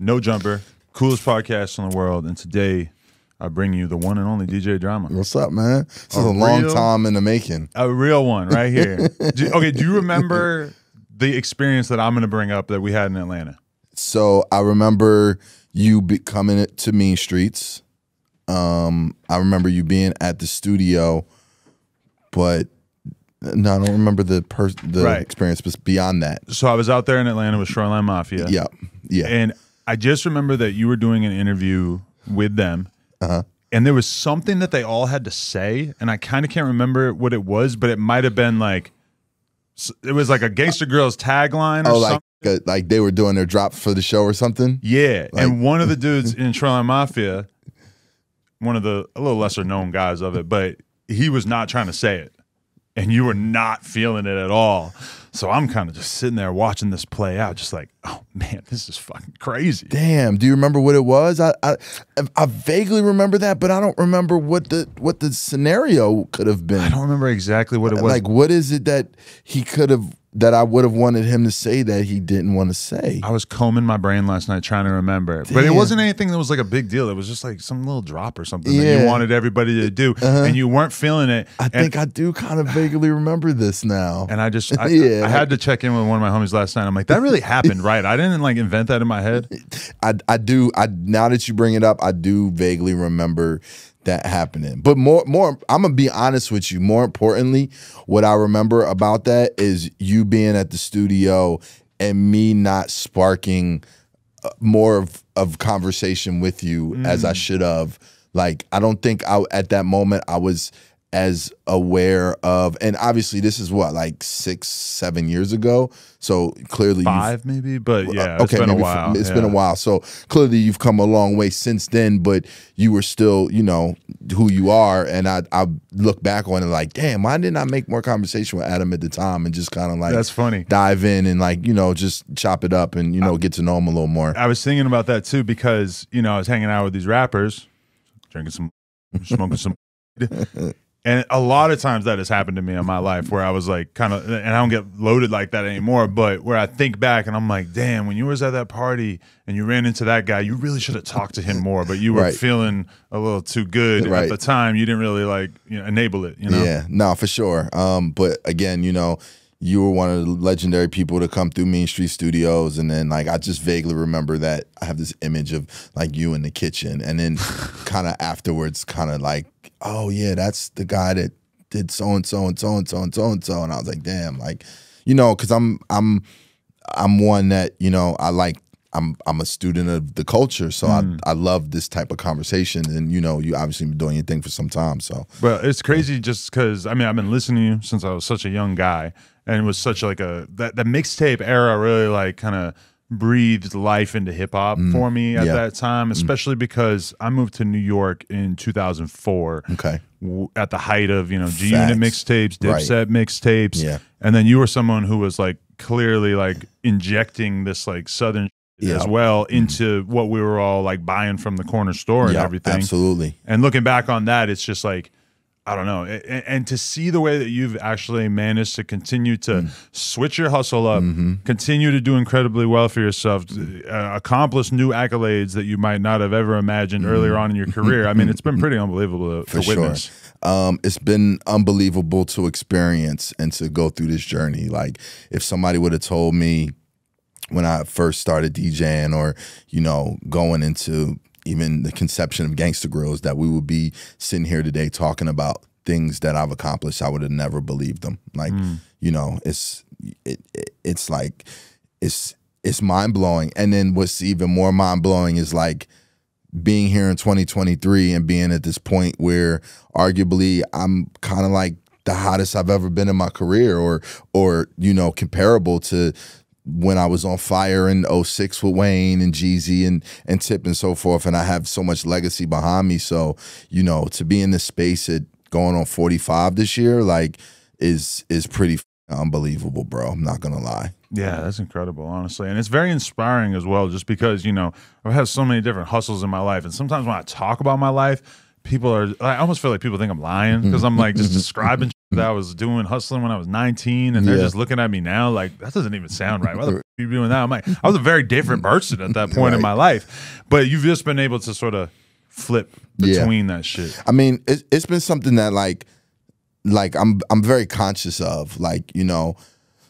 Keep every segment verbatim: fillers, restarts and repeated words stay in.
No Jumper, coolest podcast in the world, and today I bring you the one and only D J Drama. What's up, man? This a is a real, long time in the making. A real one right here. do, okay, do you remember the experience that I'm going to bring up that we had in Atlanta? So I remember you be coming to Mean Streets. Um, I remember you being at the studio, but no, I don't remember the per the right. experience was beyond that. So I was out there in Atlanta with Shoreline Mafia. Yeah, yeah. And I just remember that you were doing an interview with them, uh-huh. and there was something that they all had to say, and I kind of can't remember what it was, but it might have been like, it was like a Gangsta Grillz tagline or oh, something. Like, like they were doing their drop for the show or something? Yeah, like, and one of the dudes in Shoreline Mafia, one of the a little lesser known guys of it, but he was not trying to say it. And you were not feeling it at all. So I'm kind of just sitting there watching this play out, just like, oh, man, this is fucking crazy. Damn. Do you remember what it was? I I, I vaguely remember that, but I don't remember what the what the scenario could have been. I don't remember exactly what it was. Like, what is it that he could have, that I would have wanted him to say that he didn't want to say? I was combing my brain last night trying to remember. Damn. But it wasn't anything that was like a big deal. It was just like some little drop or something yeah. that you wanted everybody to do, uh-huh. and you weren't feeling it. I and, think I do kind of vaguely remember this now. And I just, I, yeah. I had to check in with one of my homies last night. I'm like, that really happened, right? I didn't like invent that in my head. I, I do, I now that you bring it up, I do vaguely remember that happening. But more, more, I'm gonna be honest with you. More importantly, what I remember about that is you being at the studio and me not sparking more of, of conversation with you mm. as I should have. Like, I don't think I at that moment I was as aware of. And obviously, this is what, like six, seven years ago. So clearly, five maybe. But yeah, okay, it's been a while. It's yeah. been a while. So clearly, you've come a long way since then. But you were still, you know, who you are. And I, I look back on it like, damn, why didn't I make more conversation with Adam at the time and just kind of like that's funny dive in and like, you know, just chop it up and, you know, I, get to know him a little more. I was thinking about that too, because, you know, I was hanging out with these rappers, drinking some, smoking some. And a lot of times that has happened to me in my life where I was like kind of, and I don't get loaded like that anymore, but where I think back and I'm like, damn, when you was at that party and you ran into that guy, you really should have talked to him more, but you were right. feeling a little too good right. at the time. You didn't really like, you know, enable it, you know? Yeah, no, for sure. Um, but again, you know, you were one of the legendary people to come through Mean Street Studios. And then, like, I just vaguely remember that I have this image of, like, you in the kitchen. And then kind of afterwards, kind of like, oh, yeah, that's the guy that did so-and-so and so-and-so and so-and-so. And I was like, damn, like, you know, because I'm, I'm, I'm one that, you know, I like, I'm, I'm a student of the culture. So mm. I, I love this type of conversation. And, you know, you obviously been doing your thing for some time, so. Well, it's crazy just because, I mean, I've been listening to you since I was such a young guy. And it was such like a, that, that mixtape era really like kind of breathed life into hip hop mm, for me at yeah. that time, especially mm. because I moved to New York in two thousand four. Okay. W at the height of, you know, G Unit mixtapes, Dipset right. mixtapes. Yeah. And then you were someone who was like clearly like injecting this like Southern yep. as well into mm. what we were all like buying from the corner store and yep, everything. Absolutely. And looking back on that, it's just like, I don't know. And, and to see the way that you've actually managed to continue to mm. switch your hustle up, mm-hmm. continue to do incredibly well for yourself, uh, accomplish new accolades that you might not have ever imagined mm. earlier on in your career. I mean, it's been pretty unbelievable to, for to witness. Sure. Um, it's been unbelievable to experience and to go through this journey. Like, if somebody would have told me when I first started DJing or, you know, going into even the conception of Gangsta Grillz, that we would be sitting here today talking about things that I've accomplished, I would have never believed them. Like, mm. you know, it's it, it it's like it's it's mind blowing. And then what's even more mind blowing is like being here in twenty twenty-three and being at this point where arguably I'm kind of like the hottest I've ever been in my career, or or you know, comparable to when I was on fire in oh six with Wayne and Jeezy and and Tip and so forth, and I have so much legacy behind me. So, you know, to be in this space at going on forty-five this year, like, is is pretty unbelievable, bro. I'm not gonna lie. Yeah, that's incredible, honestly. And it's very inspiring as well, just because, you know, I've had so many different hustles in my life, and sometimes when I talk about my life, people are, I almost feel like people think I'm lying because I'm like just describing that I was doing, hustling when I was nineteen, and they're yeah. just looking at me now like, that doesn't even sound right. Why the f are you doing that? I'm like, I was a very different person at that point right. in my life. But you've just been able to sort of flip between yeah. that shit. I mean, it, it's been something that like, like I'm, I'm very conscious of. Like, you know,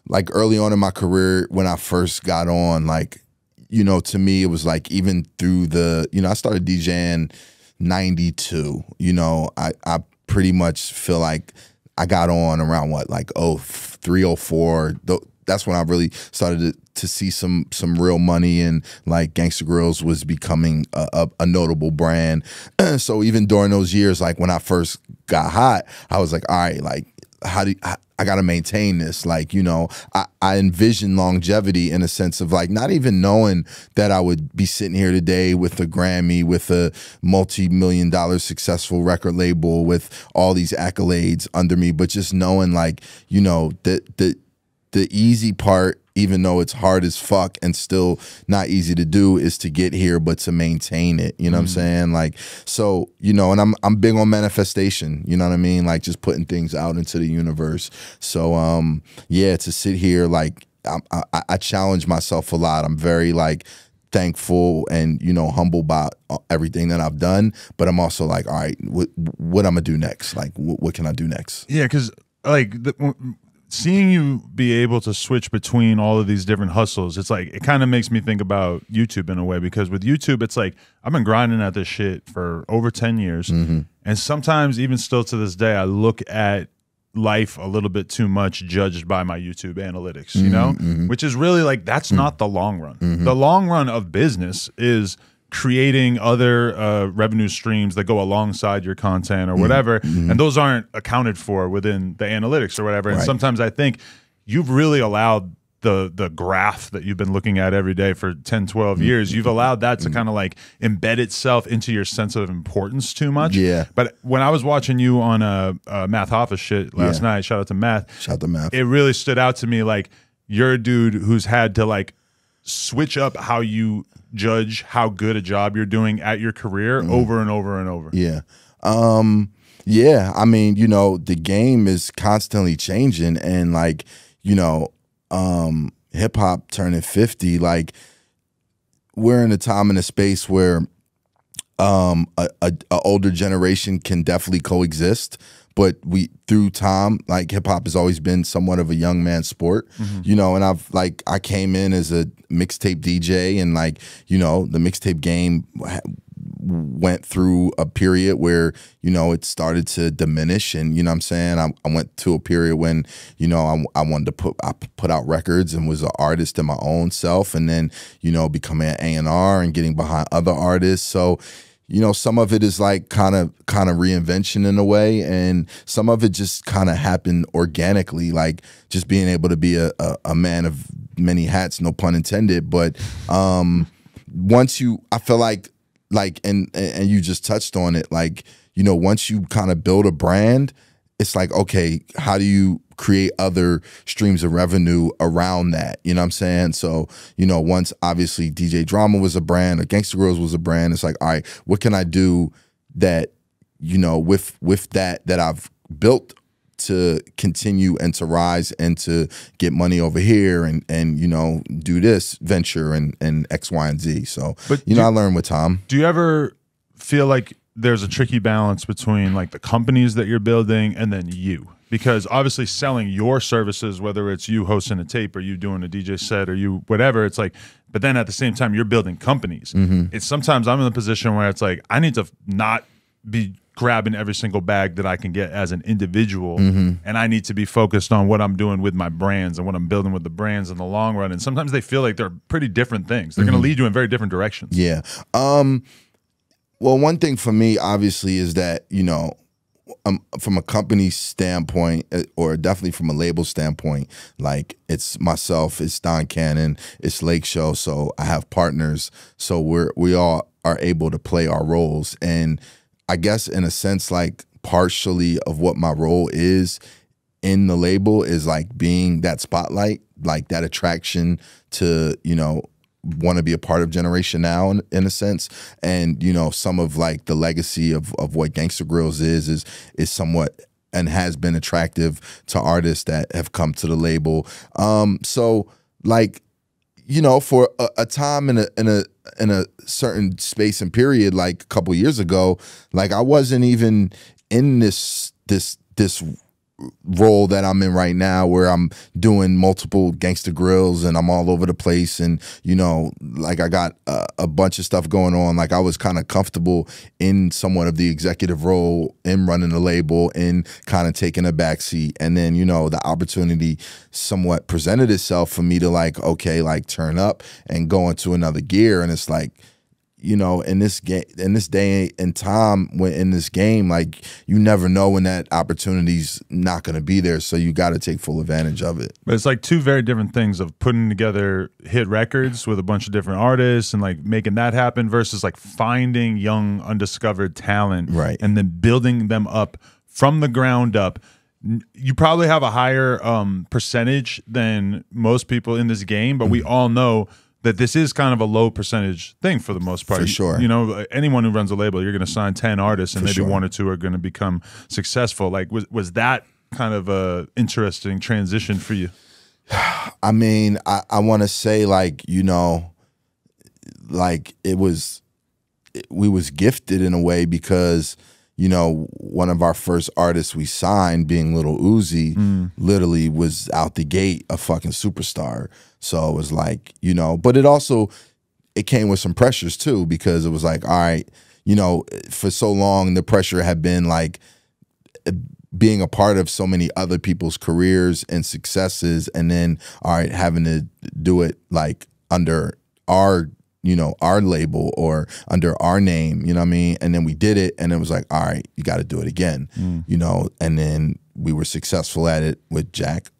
like early on in my career when I first got on, like, you know, to me, it was like even through the, you know, I started DJing ninety-two, you know, I, I pretty much feel like I got on around what, like oh three, oh four. That's when I really started to, to see some some real money, and like Gangsta Grillz was becoming a, a, a notable brand. So even during those years, like when I first got hot, I was like, all right, like how do I, I gotta maintain this? Like, you know, I, I envision longevity in a sense of like not even knowing that I would be sitting here today with a Grammy, with a multi-million dollar successful record label, with all these accolades under me, but just knowing like, you know, the the the easy part, even though it's hard as fuck and still not easy to do, is to get here, but to maintain it. You know mm-hmm. what I'm saying? Like, so, you know, and I'm I'm big on manifestation, you know what I mean? Like just putting things out into the universe. So um, yeah, to sit here, like I, I, I challenge myself a lot. I'm very like thankful and, you know, humble about everything that I've done, but I'm also like, all right, what, what I'm gonna do next? Like, what, what can I do next? Yeah, because like, the, seeing you be able to switch between all of these different hustles, it's like it kind of makes me think about YouTube in a way, because with YouTube, it's like I've been grinding at this shit for over ten years. Mm-hmm. And sometimes even still to this day, I look at life a little bit too much judged by my YouTube analytics, you mm-hmm, know, mm-hmm. which is really like that's mm-hmm. not the long run. Mm-hmm. The long run of business is creating other uh, revenue streams that go alongside your content or whatever, mm-hmm. and those aren't accounted for within the analytics or whatever. Right. And sometimes I think you've really allowed the the graph that you've been looking at every day for ten, twelve mm-hmm. years, you've allowed that to mm-hmm. kind of like embed itself into your sense of importance too much. Yeah. But when I was watching you on uh, uh, Math Hoffa's shit last yeah. night, shout out to Math. Shout out to Math. It really stood out to me, like you're a dude who's had to like switch up how you judge how good a job you're doing at your career mm. over and over and over. Yeah. Um, yeah. I mean, you know, the game is constantly changing, and like, you know, um, hip hop turning fifty, like we're in a time and a space where um, a, a, a older generation can definitely coexist. But we, through time, like hip hop has always been somewhat of a young man sport, mm-hmm. you know, and I've like, I came in as a mixtape D J, and like, you know, the mixtape game went through a period where, you know, it started to diminish, and, you know what I'm saying? I, I went to a period when, you know, I, I wanted to put, I put out records and was an artist in my own self, and then, you know, becoming an A and R and getting behind other artists. So, you know, some of it is like kind of kind of reinvention in a way, and some of it just kind of happened organically, like just being able to be a, a, a man of many hats, no pun intended. But um, once you, I feel like, like, and and you just touched on it, like, you know, once you kind of build a brand, it's like, okay, how do you create other streams of revenue around that? You know what I'm saying? So, you know, once obviously D J Drama was a brand, or Gangsta Grillz was a brand, it's like, all right, what can I do that, you know, with with that that I've built to continue and to rise and to get money over here and, and you know, do this venture and, and X, Y, and Z. So, but you know, I learned with time. Do you ever feel like there's a tricky balance between like the companies that you're building and then you? Because obviously selling your services, whether it's you hosting a tape or you doing a D J set or you whatever, it's like, but then at the same time, you're building companies. Mm-hmm. It's sometimes I'm in the position where it's like, I need to not be grabbing every single bag that I can get as an individual. Mm-hmm. And I need to be focused on what I'm doing with my brands and what I'm building with the brands in the long run. And sometimes they feel like they're pretty different things. They're mm-hmm. going to lead you in very different directions. Yeah. Um, well, one thing for me, obviously, is that, you know, Um, from a company standpoint, or definitely from a label standpoint, like it's myself, it's Don Cannon, it's Lakeshell, so I have partners, so we're we all are able to play our roles. And I guess in a sense, like partially of what my role is in the label is like being that spotlight, like that attraction to, you know, want to be a part of Generation Now in, in a sense. And, you know, some of like the legacy of, of what Gangsta Grillz is, is, is somewhat and has been attractive to artists that have come to the label. Um, so like, you know, for a, a time in a in a in a certain space and period, like a couple years ago, like I wasn't even in this this this role that I'm in right now, where I'm doing multiple Gangsta Grillz and I'm all over the place, and you know, like I got a, a bunch of stuff going on. Like I was kind of comfortable in somewhat of the executive role, in running the label, in kind of taking a backseat. And then, you know, the opportunity somewhat presented itself for me to like, okay, like turn up and go into another gear. And it's like, you know, in this game, in this day and time, when in this game, like you never know when that opportunity's not going to be there, so you got to take full advantage of it. But it's like two very different things of putting together hit records with a bunch of different artists and like making that happen versus like finding young undiscovered talent, right? And then building them up from the ground up. You probably have a higher um, percentage than most people in this game, but mm-hmm. we all know that this is kind of a low percentage thing for the most part. For sure. You, you know, anyone who runs a label, you're going to sign ten artists and for maybe sure. one or two are going to become successful. Like, was, was that kind of a interesting transition for you? I mean, I, I want to say like, you know, like it was, it, we was gifted in a way because, you know, one of our first artists we signed, being Lil Uzi, mm. literally was out the gate a fucking superstar. So it was like, you know, but it also, it came with some pressures too, because it was like, all right, you know, for so long the pressure had been like being a part of so many other people's careers and successes, and then, all right, having to do it like under our, you know, our label or under our name, you know what I mean? And then we did it and it was like, all right, you got to do it again, mm. you know? And then we were successful at it with Jack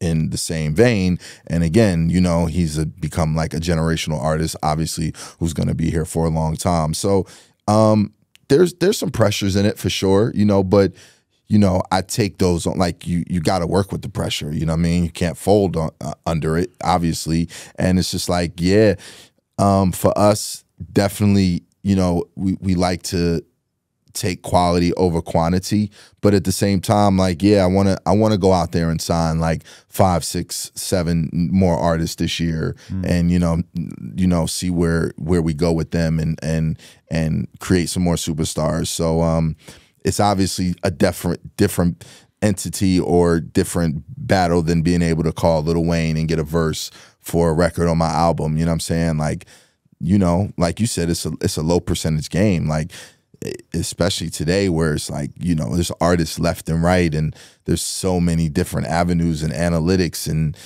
in the same vein. And again, you know, he's a, become like a generational artist, obviously, who's going to be here for a long time. So um, there's there's some pressures in it for sure, you know, but, you know, I take those on, like you you got to work with the pressure, you know what I mean? You can't fold on, uh, under it, obviously. And it's just like, yeah, um, for us, definitely, you know, we, we like to take quality over quantity, but at the same time, like, yeah, I want to I want to go out there and sign like five, six, seven more artists this year, mm. and you know, you know, see where where we go with them, and and and create some more superstars. So um, it's obviously a different different entity or different battle than being able to call Lil Wayne and get a verse for a record on my album. You know what I'm saying? Like, you know, like you said, it's a it's a low percentage game. Like, especially today where it's like, you know, there's artists left and right and there's so many different avenues and analytics and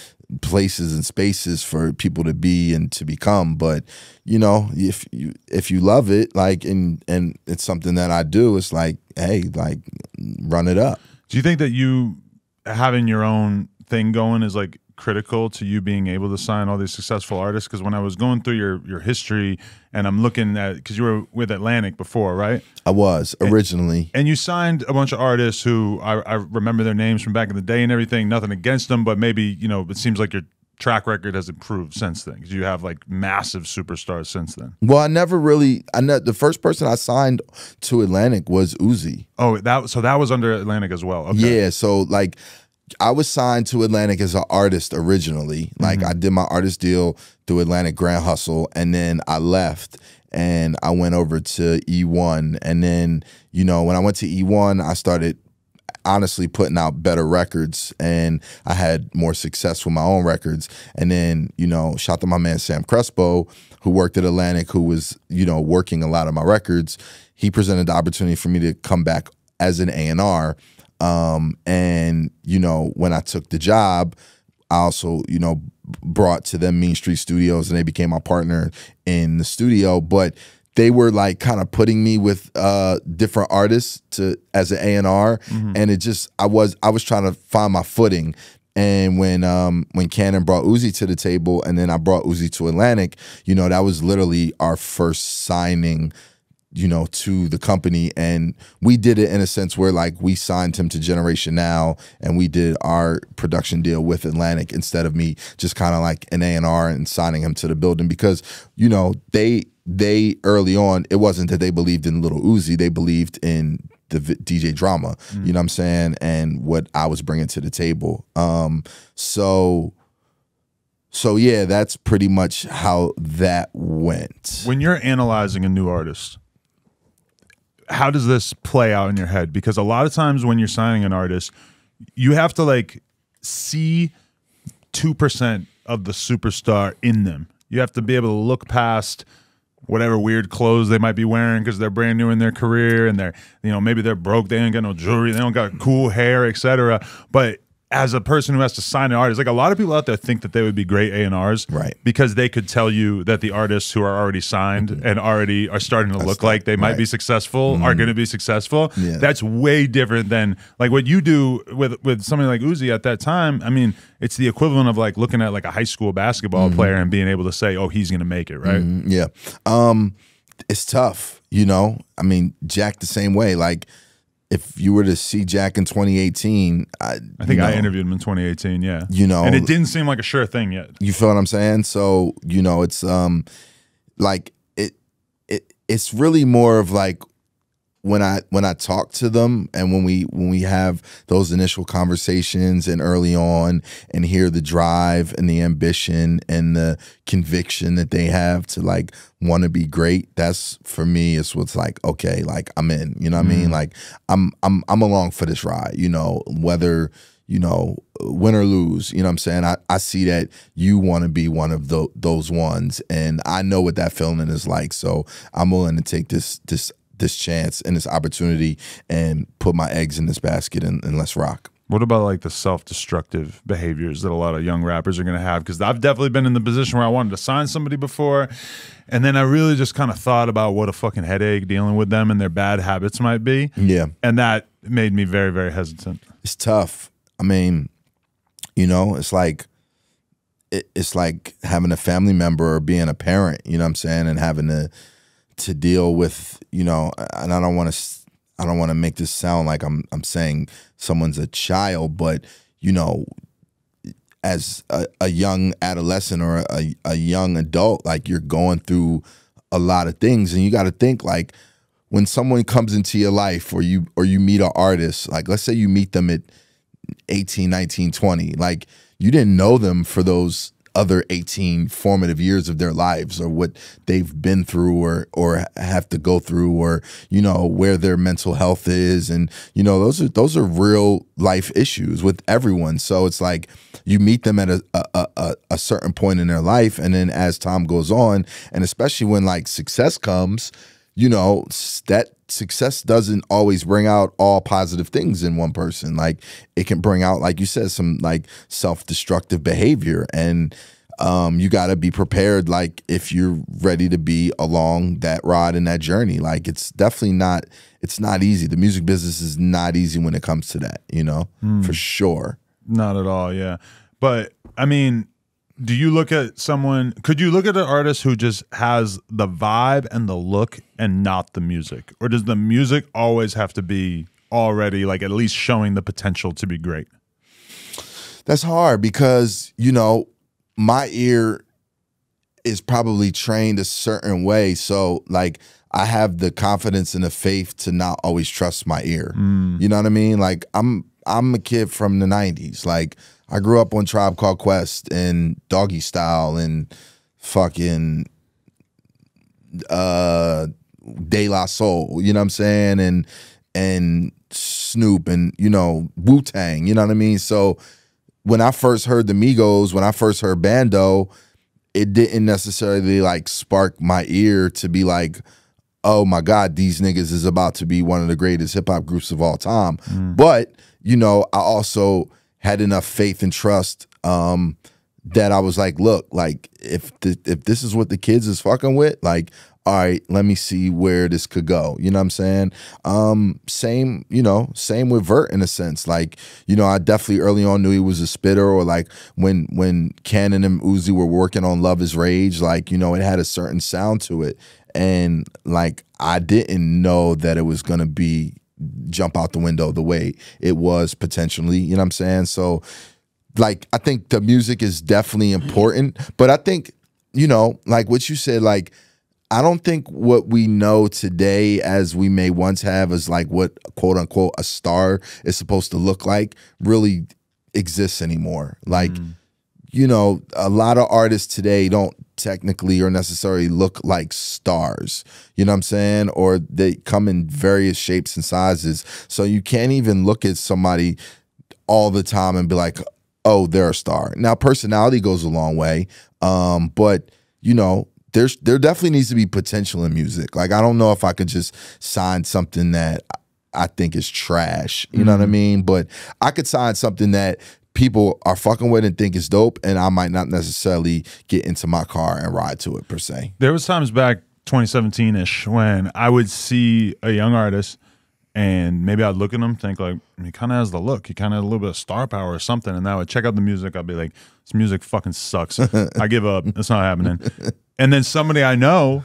places and spaces for people to be and to become. But, you know, if you if you love it, like, and and it's something that I do, it's like, hey, like, run it up. Do you think that you having your own thing going is like critical to you being able to sign all these successful artists? Because when I was going through your your history and I'm looking at, because you were with Atlantic before, right? I was originally, and, and you signed a bunch of artists who I, I remember their names from back in the day and everything. Nothing against them, but maybe, you know, it seems like your track record has improved since then, because you have like massive superstars since then. Well, I never really, I know the first person I signed to Atlantic was Uzi. Oh, that so that was under Atlantic as well. Okay. Yeah, so like, I was signed to Atlantic as an artist originally. Like, mm-hmm. I did my artist deal through Atlantic Grand Hustle, and then I left and I went over to E one. And then, you know, when I went to E one, I started honestly putting out better records and I had more success with my own records. And then, you know, shout out to my man Sam Crespo, who worked at Atlantic, who was, you know, working a lot of my records. He presented the opportunity for me to come back as an A and R. Um, and, you know, when I took the job, I also, you know, brought to them Mean Street Studios, and they became my partner in the studio. But they were like kind of putting me with uh, different artists to as an A and R, mm-hmm. and it just, I was I was trying to find my footing. And when um, when Cannon brought Uzi to the table, and then I brought Uzi to Atlantic, you know, that was literally our first signing, you know, to the company. And we did it in a sense where like we signed him to Generation Now and we did our production deal with Atlantic instead of me just kind of like an A and R and signing him to the building, because, you know, they, they early on, it wasn't that they believed in Lil Uzi, they believed in the D J Drama, mm. you know what I'm saying, and what I was bringing to the table. Um, so, so yeah, that's pretty much how that went. When you're analyzing a new artist, how does this play out in your head? Because a lot of times when you're signing an artist, you have to like see two percent of the superstar in them. You have to be able to look past whatever weird clothes they might be wearing because they're brand new in their career and they're, you know, maybe they're broke, they ain't got no jewelry, they don't got cool hair, et cetera. But as a person who has to sign an artist, like a lot of people out there think that they would be great A and Rs, right? Because they could tell you that the artists who are already signed mm-hmm. and already are starting to That's look the, like they might right. be successful, mm-hmm. are going to be successful. Yeah. That's way different than like what you do with with somebody like Uzi at that time. I mean, it's the equivalent of like looking at like a high school basketball mm-hmm. player and being able to say, "Oh, he's going to make it," right? Mm-hmm. Yeah, um, it's tough, you know. I mean, Jack the same way, like. If you were to see Jack in twenty eighteen, I, I think you know, I interviewed him in twenty eighteen. Yeah, you know, and it didn't seem like a sure thing yet. You feel what I'm saying? So you know, it's um, like it, it, it's really more of like when I when I talk to them and when we when we have those initial conversations and early on and hear the drive and the ambition and the conviction that they have to like. Want to be great? That's for me. It's what's like okay, like I'm in. You know what mm. I mean? Like I'm, I'm, I'm along for this ride. You know, whether you know win or lose. You know what I'm saying? I, I see that you want to be one of the, those ones, and I know what that feeling is like. So I'm willing to take this, this, this chance and this opportunity, and put my eggs in this basket, and, and let's rock. What about like the self-destructive behaviors that a lot of young rappers are going to have? Because I've definitely been in the position where I wanted to sign somebody before, and then I really just kind of thought about what a fucking headache dealing with them and their bad habits might be. Yeah. And that made me very, very hesitant. It's tough. I mean, you know, it's like, it, it's like having a family member or being a parent, you know what I'm saying, and having to, to deal with, you know, and I don't want to... I don't want to make this sound like I'm I'm saying someone's a child, but you know, as a, a young adolescent or a, a young adult, like you're going through a lot of things, and you got to think like when someone comes into your life or you or you meet an artist, like let's say you meet them at eighteen, nineteen, twenty, like you didn't know them for those other eighteen formative years of their lives or what they've been through or or have to go through or, you know, where their mental health is. And, you know, those are those are real life issues with everyone. So it's like you meet them at a, a, a, a certain point in their life. And then as time goes on, and especially when like success comes, you know, that success doesn't always bring out all positive things in one person. Like it can bring out, like you said, some like self-destructive behavior. And um, you got to be prepared, like if you're ready to be along that ride and that journey. Like it's definitely not, it's not easy. The music business is not easy when it comes to that, you know, mm. for sure. Not at all, yeah. But I mean... Do you look at someone, could you look at an artist who just has the vibe and the look and not the music? Or does the music always have to be already like at least showing the potential to be great? That's hard because, you know, my ear is probably trained a certain way. So like I have the confidence and the faith to not always trust my ear. Mm. You know what I mean? Like I'm, I'm a kid from the nineties. Like I grew up on Tribe Called Quest and Doggy Style and fucking uh, De La Soul, you know what I'm saying? And and Snoop and, you know, Wu-Tang, you know what I mean? So when I first heard the Migos, when I first heard Bando, it didn't necessarily like spark my ear to be like, oh my God, these niggas is about to be one of the greatest hip hop groups of all time. Mm. But, you know, I also... had enough faith and trust um, that I was like, look, like if the, if this is what the kids is fucking with, like, all right, let me see where this could go. You know what I'm saying? Um, same, you know, same with Vert in a sense. Like, you know, I definitely early on knew he was a spitter, or like when when Cannon and Uzi were working on Love Is Rage, like, you know, it had a certain sound to it. And like, I didn't know that it was gonna be jump out the window the way it was potentially, you know what I'm saying? So like I think the music is definitely important, but I think, you know, like what you said, like I don't think what we know today as we may once have as like what quote unquote a star is supposed to look like really exists anymore. Like, mm. you know, a lot of artists today don't technically or necessarily look like stars, you know what I'm saying? Or they come in various shapes and sizes. So you can't even look at somebody all the time and be like, oh, they're a star. Now, personality goes a long way, um, but, you know, There's, there definitely needs to be potential in music. Like, I don't know if I could just sign something that I think is trash. You mm-hmm. know what I mean? But I could sign something that people are fucking with and think is dope, and I might not necessarily get into my car and ride to it, per se. There was times back twenty seventeen-ish when I would see a young artist, and maybe I'd look at him, think like, he kind of has the look. He kind of has a little bit of star power or something. And then I would check out the music. I'd be like, this music fucking sucks. I give up. It's not happening. And then somebody I know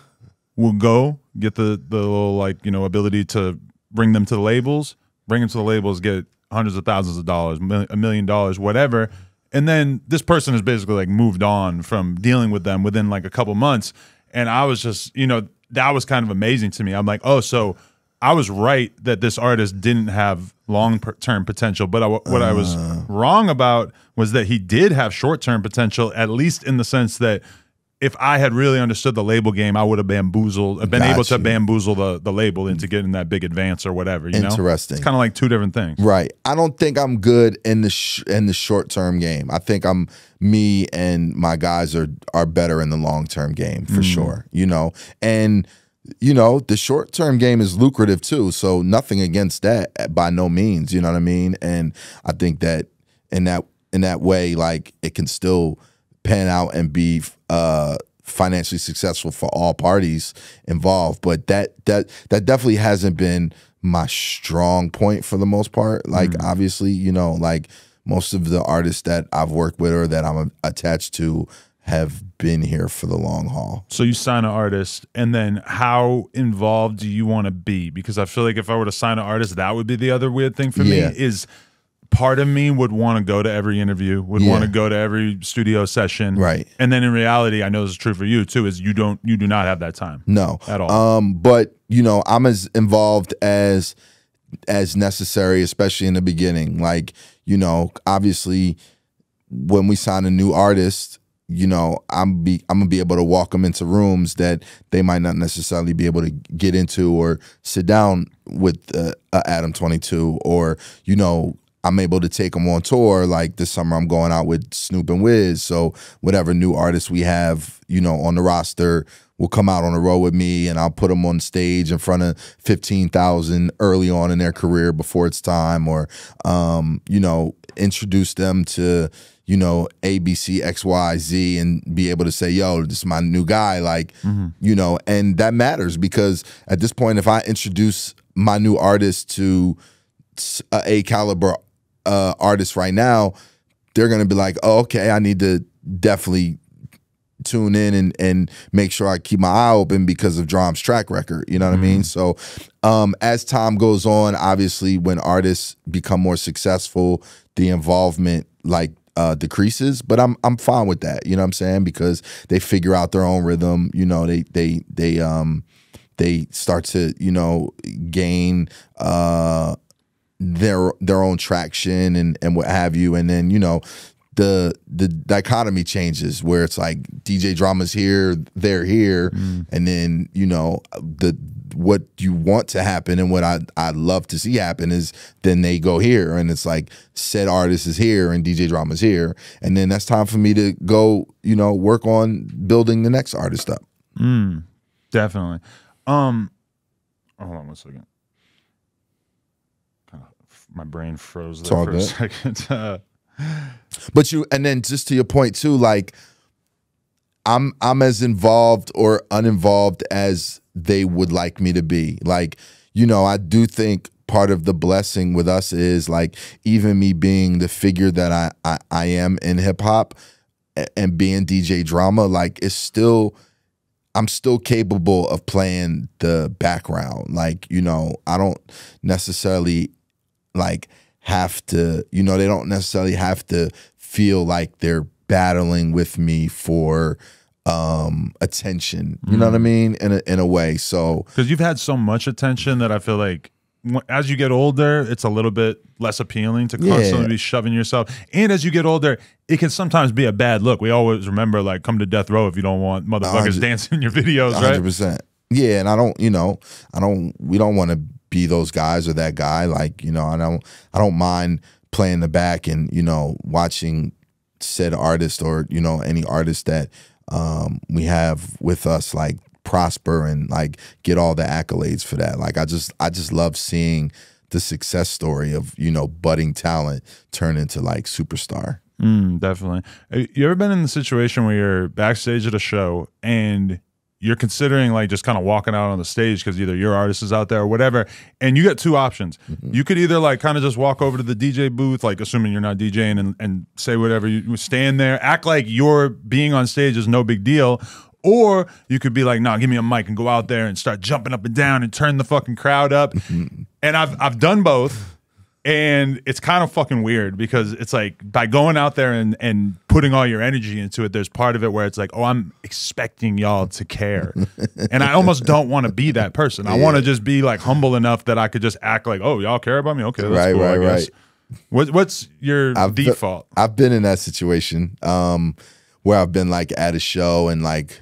will go get the, the little, like, you know, ability to bring them to the labels, bring them to the labels, get hundreds of thousands of dollars, a million dollars, whatever. And then this person has basically like moved on from dealing with them within like a couple months. And I was just, you know, that was kind of amazing to me. I'm like, oh, so I was right that this artist didn't have long-term potential, but I, what uh. I was wrong about was that he did have short-term potential, at least in the sense that if I had really understood the label game, I would have bamboozled, been Got able you. to bamboozle the, the label into getting that big advance or whatever. You Interesting. Know? It's kind of like two different things. Right. I don't think I'm good in the sh in the short-term game. I think I'm me and my guys are are better in the long-term game for mm. sure. You know, and you know, the short-term game is lucrative too, so nothing against that by no means, you know what I mean? And I think that in that in that way, like, it can still pan out and be uh, financially successful for all parties involved. But that that that definitely hasn't been my strong point for the most part. Like, mm-hmm. obviously, you know, like, most of the artists that I've worked with or that I'm attached to have been here for the long haul. So you sign an artist, and then how involved do you want to be? Because I feel like if I were to sign an artist, that would be the other weird thing for yeah. me is part of me would want to go to every interview, would yeah. want to go to every studio session. Right. And then in reality, I know this is true for you too, is you don't you do not have that time. No. At all. Um, but you know, I'm as involved as as necessary, especially in the beginning. Like, you know, obviously when we sign a new artist, you know, I'm be I'm gonna be able to walk them into rooms that they might not necessarily be able to get into or sit down with uh, a Adam twenty-two, or you know, I'm able to take them on tour. Like this summer, I'm going out with Snoop and Wiz, so whatever new artists we have, you know, on the roster will come out on the road with me, and I'll put them on stage in front of fifteen thousand early on in their career before it's time, or um, you know, introduce them to, you know, A B C X Y Z, and be able to say, yo, this is my new guy. Like, mm-hmm. you know, and that matters, because at this point, if I introduce my new artist to a, a caliber uh, artist right now, they're going to be like, oh, okay, I need to definitely tune in and, and make sure I keep my eye open because of Drum's track record. You know what mm-hmm. I mean? So um, as time goes on, obviously when artists become more successful, the involvement, like, Uh, decreases, but I'm I'm fine with that. You know what I'm saying? Because they figure out their own rhythm. You know, they they they um they start to, you know, gain uh their their own traction and and what have you. And then, you know, the the dichotomy changes where it's like D J Drama's here, they're here, mm. and then, you know, the what you want to happen and what I I love to see happen is then they go here, and it's like said artist is here and D J Drama's here, and then that's time for me to go, you know, work on building the next artist up. Mm, definitely. Um, hold on one second. Kind of my brain froze there for good. a second. uh, But you, and then just to your point too, like I'm I'm as involved or uninvolved as they would like me to be. Like, you know, I do think part of the blessing with us is like even me being the figure that I I, I am in hip hop and being D J Drama, like it's still, I'm still capable of playing the background. Like, you know, I don't necessarily like have to, you know, they don't necessarily have to feel like they're battling with me for um attention, you mm. know what I mean, in a, in a way. So because you've had so much attention that I feel like as you get older, it's a little bit less appealing to constantly yeah. be shoving yourself. And as you get older, it can sometimes be a bad look. We always remember, like, come to death row if you don't want motherfuckers dancing in your videos, right? one hundred percent. Yeah, and I don't, you know, I don't, we don't want to be those guys or that guy. Like, you know, I don't, I don't mind playing the back and, you know, watching said artist or, you know, any artist that um, we have with us, like, prosper and like get all the accolades for that. Like I just I just love seeing the success story of, you know, budding talent turn into like superstar. Mm, definitely. You ever been in the situation where you're backstage at a show and you're considering like just kind of walking out on the stage because either your artist is out there or whatever, and you got two options. Mm-hmm. You could either like kind of just walk over to the D J booth, like assuming you're not DJing, and, and say whatever, you stand there, act like your being on stage is no big deal. Or you could be like, nah, give me a mic and go out there and start jumping up and down and turn the fucking crowd up. And I've I've done both. And it's kind of fucking weird because it's like by going out there and, and putting all your energy into it, there's part of it where it's like, oh, I'm expecting y'all to care. And I almost don't want to be that person. I yeah. want to just be like humble enough that I could just act like, oh, y'all care about me? Okay, that's right, cool, right, I guess. Right. What, what's your I've default? Been, I've been in that situation um, where I've been like at a show and like,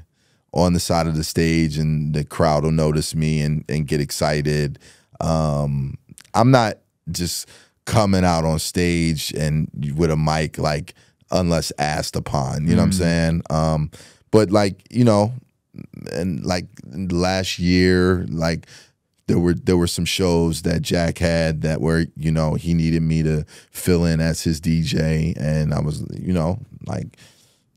on the side of the stage and the crowd will notice me and, and get excited. Um, I'm not just coming out on stage and with a mic, like, unless asked upon, you know mm. what I'm saying? Um, but like, you know, and like last year, like there were, there were some shows that Jack had that were, you know, he needed me to fill in as his D J. And I was, you know, like,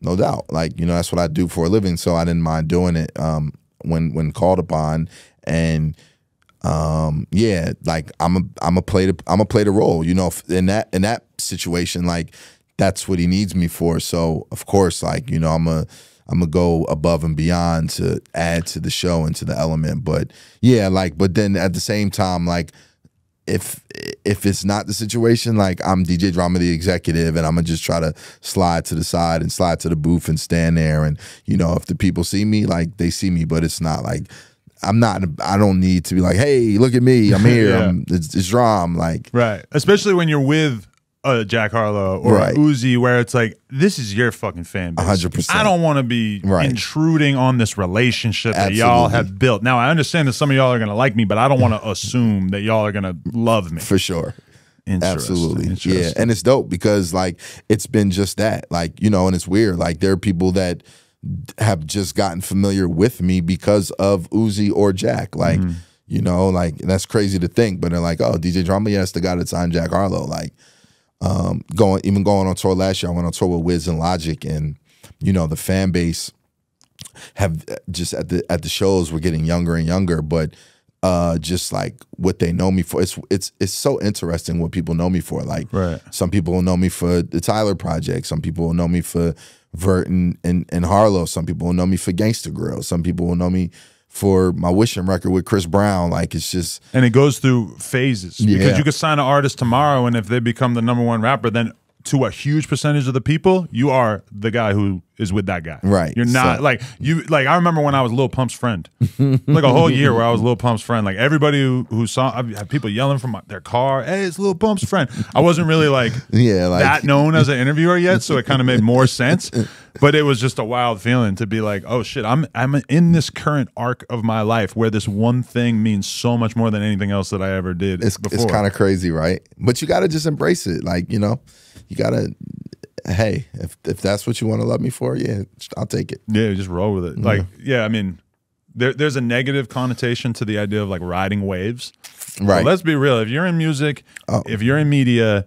no doubt. Like, you know, that's what I do for a living, so I didn't mind doing it um, when when called upon. And um, yeah, like I'm a I'm a play the I'm a play the role, you know. In that in that situation, like that's what he needs me for. So of course, like, you know, I'm a I'm gonna go above and beyond to add to the show and to the element. But yeah, like, but then at the same time, like, if if it's not the situation, like I'm D J Drama the executive and I'm gonna just try to slide to the side and slide to the booth and stand there, and you know, if the people see me, like they see me, but it's not like I'm not I don't need to be like, hey, look at me, I'm here. yeah. I'm, it's, it's Drum, like, right, especially when you're with Uh, Jack Harlow or right. Uzi, where it's like, this is your fucking fan base. one hundred percent. I don't want to be right. intruding on this relationship Absolutely. that y'all have built. Now, I understand that some of y'all are going to like me, but I don't want to assume that y'all are going to love me. For sure. Absolutely. Yeah. And it's dope because, like, it's been just that. Like, you know, and it's weird. Like, there are people that have just gotten familiar with me because of Uzi or Jack. Like, mm-hmm. you know, like, that's crazy to think, but they're like, oh, D J Drama, yeah, that's the guy that signed Jack Harlow. Like, Um, going even going on tour last year, I went on tour with Wiz and Logic, and you know the fan base have just at the at the shows were getting younger and younger. But uh, just like what they know me for, it's it's it's so interesting what people know me for. Like right. some people will know me for the Tyler Project, some people will know me for Vert and, and and Harlow, some people will know me for Gangsta Grillz, some people will know me for my Wishing record with Chris Brown. Like it's just, and it goes through phases yeah. because you could sign an artist tomorrow, and if they become the number one rapper, then to a huge percentage of the people, you are the guy who is with that guy. Right. You're not so. like you like I remember when I was Lil Pump's friend, like a whole year where I was Lil Pump's friend. Like everybody who, who saw, I had people yelling from my, their car, "Hey, it's Lil Pump's friend." I wasn't really like yeah like, that known as an interviewer yet, so it kind of made more sense. But it was just a wild feeling to be like, oh shit, I'm I'm in this current arc of my life where this one thing means so much more than anything else that I ever did. It's before. It's kind of crazy, right? But you got to just embrace it. Like, you know, you got to, hey, if if that's what you want to love me for, yeah, I'll take it. Yeah, just roll with it. Like, yeah, yeah I mean, there, there's a negative connotation to the idea of like riding waves. Right. Well, let's be real. If you're in music, oh. if you're in media,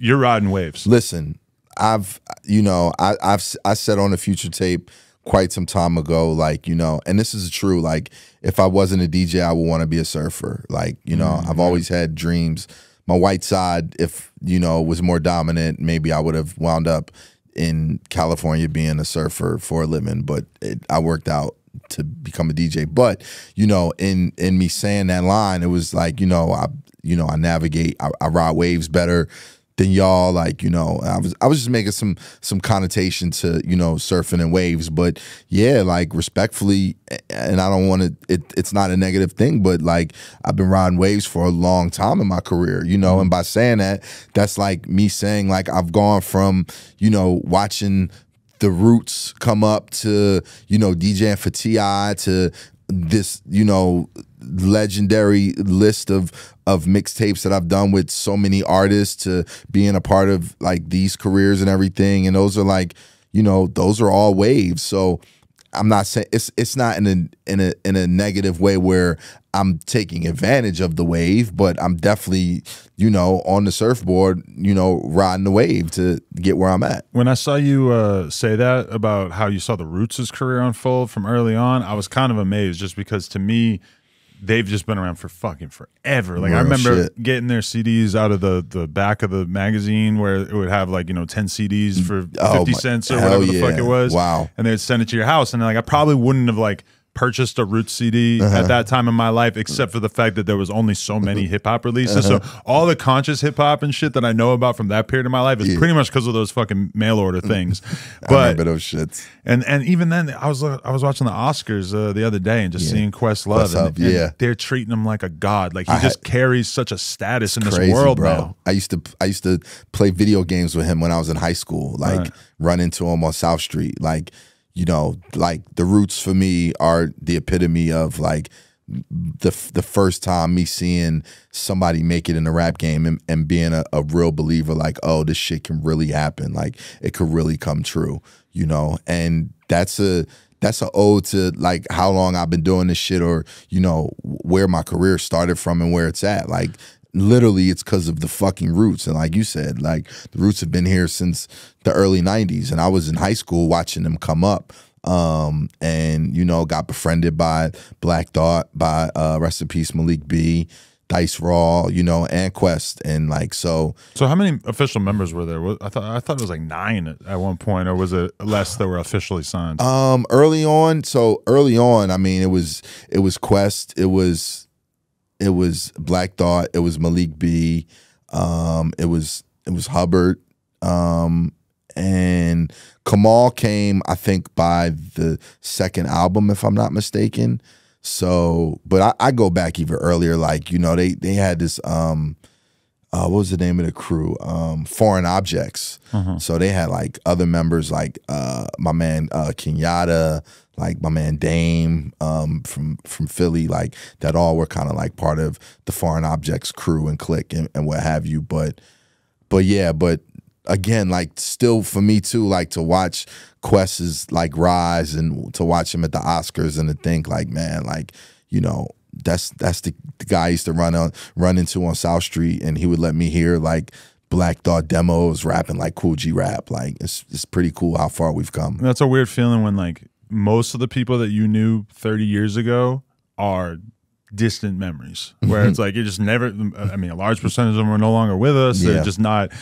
you're riding waves. Listen. I've, you know, I, I've, I said on a Future tape quite some time ago, like, you know, and this is true. Like, if I wasn't a D J, I would want to be a surfer. Like, you know, mm-hmm. I've always had dreams. My white side, if, you know, was more dominant, maybe I would have wound up in California being a surfer for a living, but it, I worked out to become a D J. But, you know, in, in me saying that line, it was like, you know, I, you know, I navigate, I, I ride waves better then y'all, like, you know, I was I was just making some some connotation to, you know, surfing and waves. But yeah, like, respectfully, and I don't want to, it, it's not a negative thing, but like, I've been riding waves for a long time in my career, you know, and by saying that, that's like me saying, like, I've gone from, you know, watching The Roots come up to, you know, DJing for T I to this, you know, legendary list of of mixtapes that I've done with so many artists to being a part of like these careers and everything. And those are like, you know, those are all waves. So I'm not saying it's it's not in a in a in a negative way where I'm taking advantage of the wave, but I'm definitely, you know, on the surfboard, you know, riding the wave to get where I'm at. When I saw you uh, say that about how you saw The Roots' career unfold from early on, I was kind of amazed, just because to me, they've just been around for fucking forever. Like, real I remember shit. Getting their C Ds out of the the back of the magazine where it would have like, you know, ten C Ds for oh fifty my, cents or whatever the yeah. fuck it was. Wow. And they'd send it to your house, and like I probably wouldn't have like purchased a Roots C D uh-huh. at that time in my life, except for the fact that there was only so many hip hop releases. Uh-huh. So all the conscious hip hop and shit that I know about from that period of my life is yeah. pretty much because of those fucking mail order things. But I remember those shits. And and even then, I was I was watching the Oscars uh, the other day and just yeah. seeing Questlove. And, and yeah. they're treating him like a god. Like he I just had, carries such a status in this crazy, world, bro. Now. I used to I used to play video games with him when I was in high school. Like right. run into him on South Street, like. You know, like The Roots for me are the epitome of like the the first time me seeing somebody make it in the rap game and, and being a, a real believer, like, oh, this shit can really happen. Like it could really come true, you know? And that's a, that's an ode to like how long I've been doing this shit, or, you know, where my career started from and where it's at. Like literally it's because of the fucking Roots. And like you said, like The Roots have been here since the early nineties, and I was in high school watching them come up, um and you know, got befriended by Black Thought, by uh rest in peace Malik B, Dice Raw, you know, and Quest. And like, so so how many official members were there? I thought I thought it was like nine at, at one point, or was it less that were officially signed? Um early on, so early on, I mean, it was it was Quest, it was It was Black Thought, it was Malik B, um, it was it was Hubbard, um, and Kamal came, I think, by the second album, if I'm not mistaken. So, but I, I go back even earlier. Like, you know, they they had this. Um, uh, what was the name of the crew? Um, Foreign Objects. Mm-hmm. So they had like other members, like uh, my man uh, Kenyatta. Like my man Dame um, from from Philly, like that all were kind of like part of the Foreign Objects crew and clique and, and what have you. But but yeah, but again, like still for me too, like to watch Quest's like rise and to watch him at the Oscars and to think like, man, like, you know, that's that's the, the guy I used to run on run into on South Street, and he would let me hear like Black Thought demos rapping like Cool G Rap. Like it's it's pretty cool how far we've come. That's a weird feeling when like most of the people that you knew thirty years ago are distant memories, where it's like you're just never, I mean, a large percentage of them are no longer with us. Yeah. They're just not,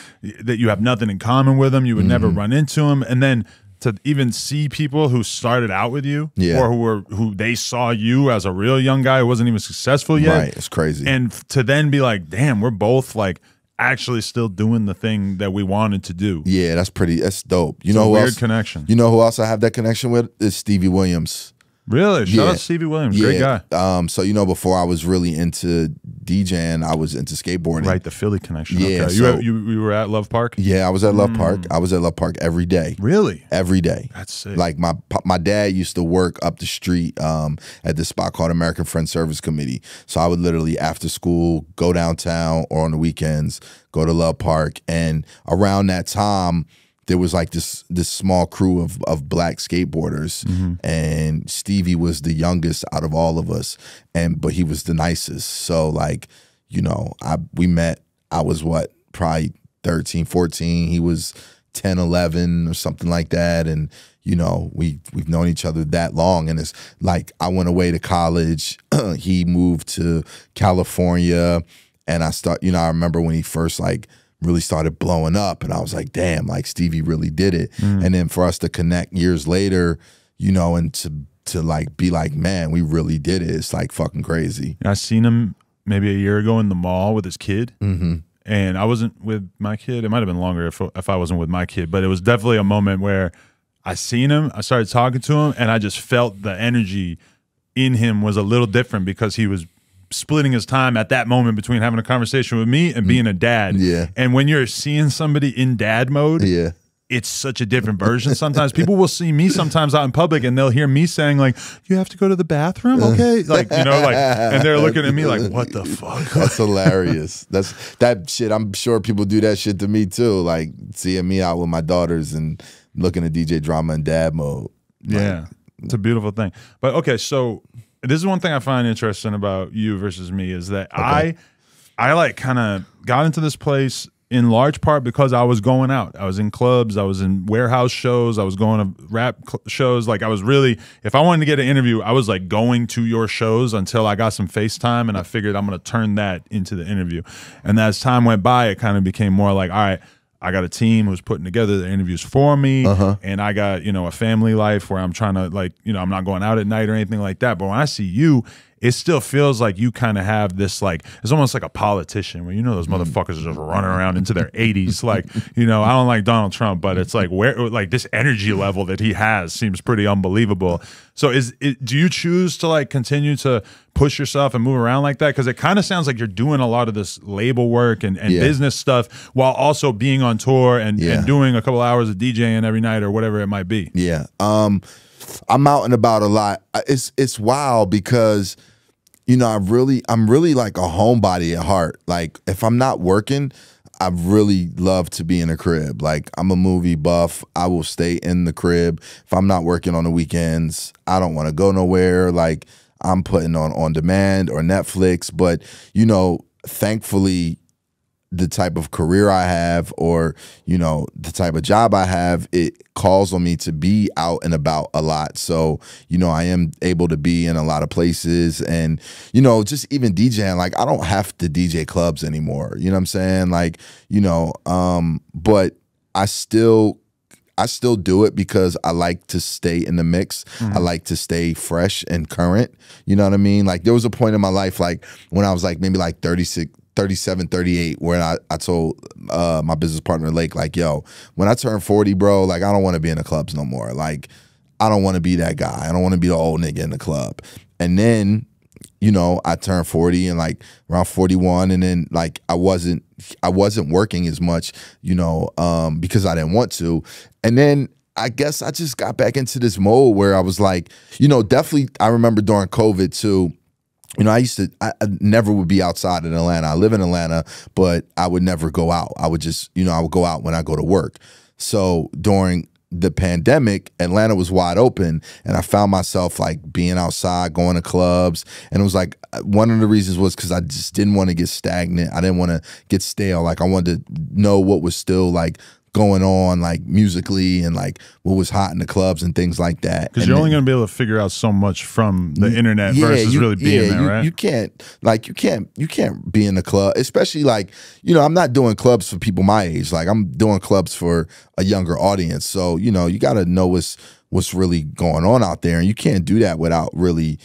that you have nothing in common with them. You would mm-hmm. never run into them. And then to even see people who started out with you yeah. or who were, who they saw you as a real young guy who wasn't even successful yet. Right, it's crazy. And to then be like, damn, we're both like, actually still doing the thing that we wanted to do. Yeah, that's pretty, that's dope. You it's know a who weird else, connection. You know who else I have that connection with? Is Stevie Williams. Really? Shout yeah. out Stevie Williams. Yeah. Great guy. Um, so, you know, before I was really into DJing, I was into skateboarding. Right, the Philly connection. Yeah. Okay. So, you, you, you were at Love Park? Yeah, I was at Love mm. Park. I was at Love Park every day. Really? Every day. That's sick. Like, my my dad used to work up the street um, at this spot called American Friends Service Committee. So I would literally, after school, go downtown or on the weekends, go to Love Park. And around that time, there was like this this small crew of of black skateboarders, mm-hmm. and Stevie was the youngest out of all of us, and but he was the nicest. So like, you know, I we met, I was what, probably thirteen, fourteen, he was ten, eleven or something like that, and you know, we we've known each other that long. And it's like I went away to college, he moved to California, and I start, you know, I remember when he first like really started blowing up, and I was like, damn, like Stevie really did it. Mm. And then for us to connect years later, you know, and to to like be like, man, we really did it, it's like fucking crazy. I seen him maybe a year ago in the mall with his kid, mm-hmm. and I wasn't with my kid. It might have been longer if, if I wasn't with my kid, but it was definitely a moment where I seen him, I started talking to him, and I just felt the energy in him was a little different because he was splitting his time at that moment between having a conversation with me and being a dad. Yeah. And when you're seeing somebody in dad mode, yeah, it's such a different version. Sometimes people will see me sometimes out in public and they'll hear me saying like, you have to go to the bathroom. Okay. Like, you know, like, and they're looking at me like, what the fuck? That's hilarious. That's that shit. I'm sure people do that shit to me too. Like seeing me out with my daughters and looking at D J Drama in dad mode. Like, yeah. It's a beautiful thing. But okay. So this is one thing I find interesting about you versus me is that okay. I, I like kind of got into this place in large part because I was going out. I was in clubs. I was in warehouse shows. I was going to rap shows. Like I was really, if I wanted to get an interview, I was like going to your shows until I got some FaceTime, and I figured I'm going to turn that into the interview. And as time went by, it kind of became more like, all right, I got a team who's putting together the interviews for me, uh-huh. and I got, you know, a family life where I'm trying to, like, you know, I'm not going out at night or anything like that. But when I see you, it still feels like you kind of have this, like, it's almost like a politician where, you know, those motherfuckers are just running around into their eighties. Like, you know, I don't like Donald Trump, but it's like, where, like, this energy level that he has seems pretty unbelievable. So is it, do you choose to, like, continue to push yourself and move around like that? Because it kind of sounds like you're doing a lot of this label work and, and yeah. business stuff while also being on tour and, yeah. and doing a couple hours of DJing every night or whatever it might be. Yeah. Um, I'm out and about a lot. It's, it's wild because... You know, I really, I'm really like a homebody at heart. Like, if I'm not working, I really love to be in a crib. Like, I'm a movie buff. I will stay in the crib. If I'm not working on the weekends, I don't want to go nowhere. Like, I'm putting on On Demand or Netflix. But, you know, thankfully, the type of career I have or, you know, the type of job I have, it calls on me to be out and about a lot. So, you know, I am able to be in a lot of places and, you know, just even DJing, like I don't have to D J clubs anymore. You know what I'm saying? Like, you know, um, but I still I still do it because I like to stay in the mix. Mm-hmm. I like to stay fresh and current. You know what I mean? Like there was a point in my life, like when I was like maybe like thirty-six, thirty-seven, thirty-eight, where I, I told uh, my business partner, Lake, like, yo, when I turn forty, bro, like, I don't want to be in the clubs no more. Like, I don't want to be that guy. I don't want to be the old nigga in the club. And then, you know, I turned forty and, like, around forty-one, and then, like, I wasn't I wasn't working as much, you know, um, because I didn't want to. And then I guess I just got back into this mode where I was like, you know, definitely I remember during COVID, too, you know, I used to, I, I never would be outside in Atlanta. I live in Atlanta, but I would never go out. I would just, you know, I would go out when I go to work. So during the pandemic, Atlanta was wide open, and I found myself like being outside, going to clubs. And it was like, one of the reasons was because I just didn't want to get stagnant. I didn't want to get stale. Like I wanted to know what was still like going on, like musically, and like what was hot in the clubs and things like that. Because you're only going to be able to figure out so much from the internet yeah, versus you, really being yeah, there, you, right? You can't, like, you can't, you can't be in the club, especially like, you know, I'm not doing clubs for people my age. Like, I'm doing clubs for a younger audience. So, you know, you got to know what's what's really going on out there, and you can't do that without really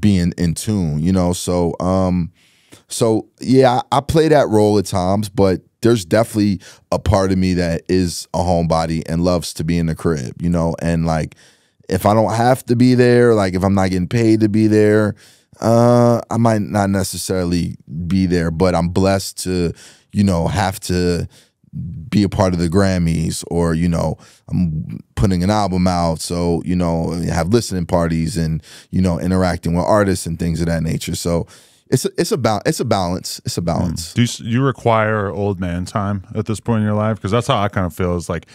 being in tune, you know. So, um, so yeah, I, I play that role at times, but there's definitely a part of me that is a homebody and loves to be in the crib, you know? And like, if I don't have to be there, like if I'm not getting paid to be there, uh, I might not necessarily be there, but I'm blessed to, you know, have to be a part of the Grammys, or, you know, I'm putting an album out. So, you know, have listening parties and, you know, interacting with artists and things of that nature. So, It's a, it's about it's a balance. It's a balance. Do you, you require old man time at this point in your life? Because that's how I kind of feel. It's like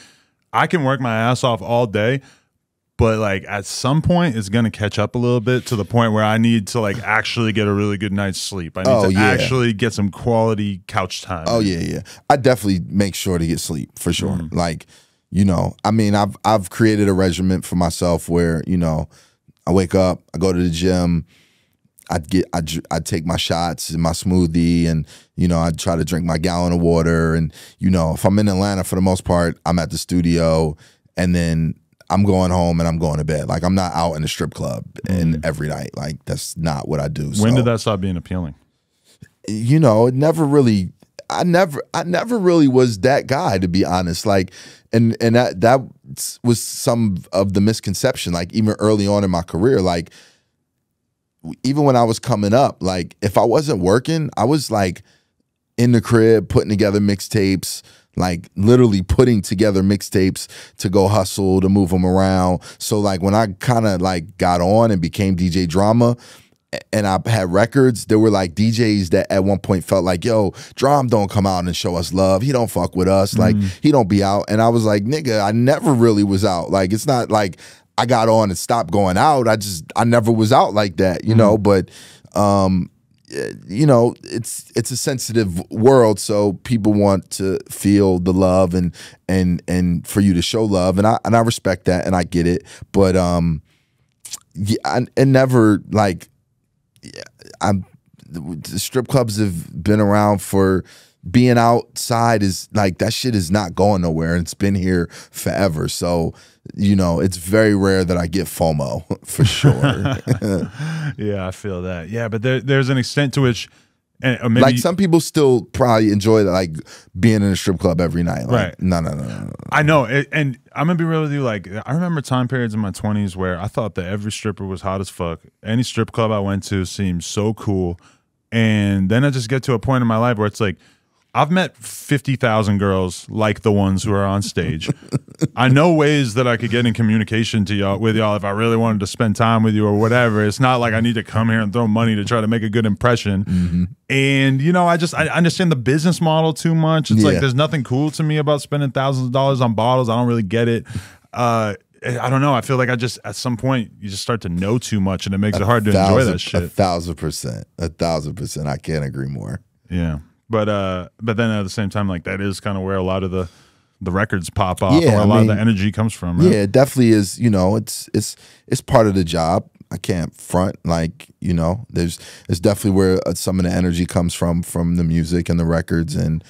I can work my ass off all day, but like at some point it's gonna catch up a little bit to the point where I need to like actually get a really good night's sleep. I need oh, to yeah. actually get some quality couch time. Oh yeah, yeah. I definitely make sure to get sleep for sure. Mm. Like, you know, I mean, I've I've created a regimen for myself where, you know, I wake up, I go to the gym. I'd get, I'd, I'd take my shots and my smoothie, and, you know, I'd try to drink my gallon of water. And, you know, if I'm in Atlanta, for the most part, I'm at the studio, and then I'm going home and I'm going to bed. Like, I'm not out in the strip club and mm-hmm. every night. Like, that's not what I do. When so, did that stop being appealing? You know, it never really, I never, I never really was that guy, to be honest. Like, and and that that was some of the misconception. Like, even early on in my career, like, even when I was coming up, like, if I wasn't working, I was like in the crib putting together mixtapes. Like, literally putting together mixtapes to go hustle, to move them around. So, like, when I kind of, like, got on and became D J Drama and I had records, there were, like, D Js that at one point felt like, yo, Drum don't come out and show us love. He don't fuck with us. Mm-hmm. Like, he don't be out. And I was like, nigga, I never really was out. Like, it's not like I got on and stopped going out. I just, I never was out like that, you mm-hmm. know? But, um... you know, it's it's a sensitive world, so people want to feel the love and and and for you to show love, and I and I respect that and I get it, but um, yeah, I, and never like, yeah, I'm the strip clubs have been around for being outside is like that shit is not going nowhere, and it's been here forever, so. You know, it's very rare that I get FOMO, for sure. Yeah, I feel that. Yeah, but there, there's an extent to which... And, or maybe like, some people still probably enjoy, like, being in a strip club every night. Like, right. No, no, no, no, no. I know, it, and I'm going to be real with you. Like, I remember time periods in my twenties where I thought that every stripper was hot as fuck. Any strip club I went to seemed so cool. And then I just get to a point in my life where it's like, I've met fifty thousand girls like the ones who are on stage. I know ways that I could get in communication to y'all with y'all if I really wanted to spend time with you or whatever. It's not like I need to come here and throw money to try to make a good impression. Mm-hmm. And, you know, I just I understand the business model too much. It's yeah. like there's nothing cool to me about spending thousands of dollars on bottles. I don't really get it. Uh, I don't know. I feel like I just, at some point, you just start to know too much, and it makes a it hard to thousand, enjoy that shit. A thousand percent. A thousand percent. I can't agree more. Yeah. But uh, but then at the same time, like, that is kind of where a lot of the the records pop off, yeah, or a I lot mean, of the energy comes from. Right? Yeah, it definitely is. You know, it's it's it's part of the job. I can't front, like, you know, there's it's definitely where some of the energy comes from from the music and the records, and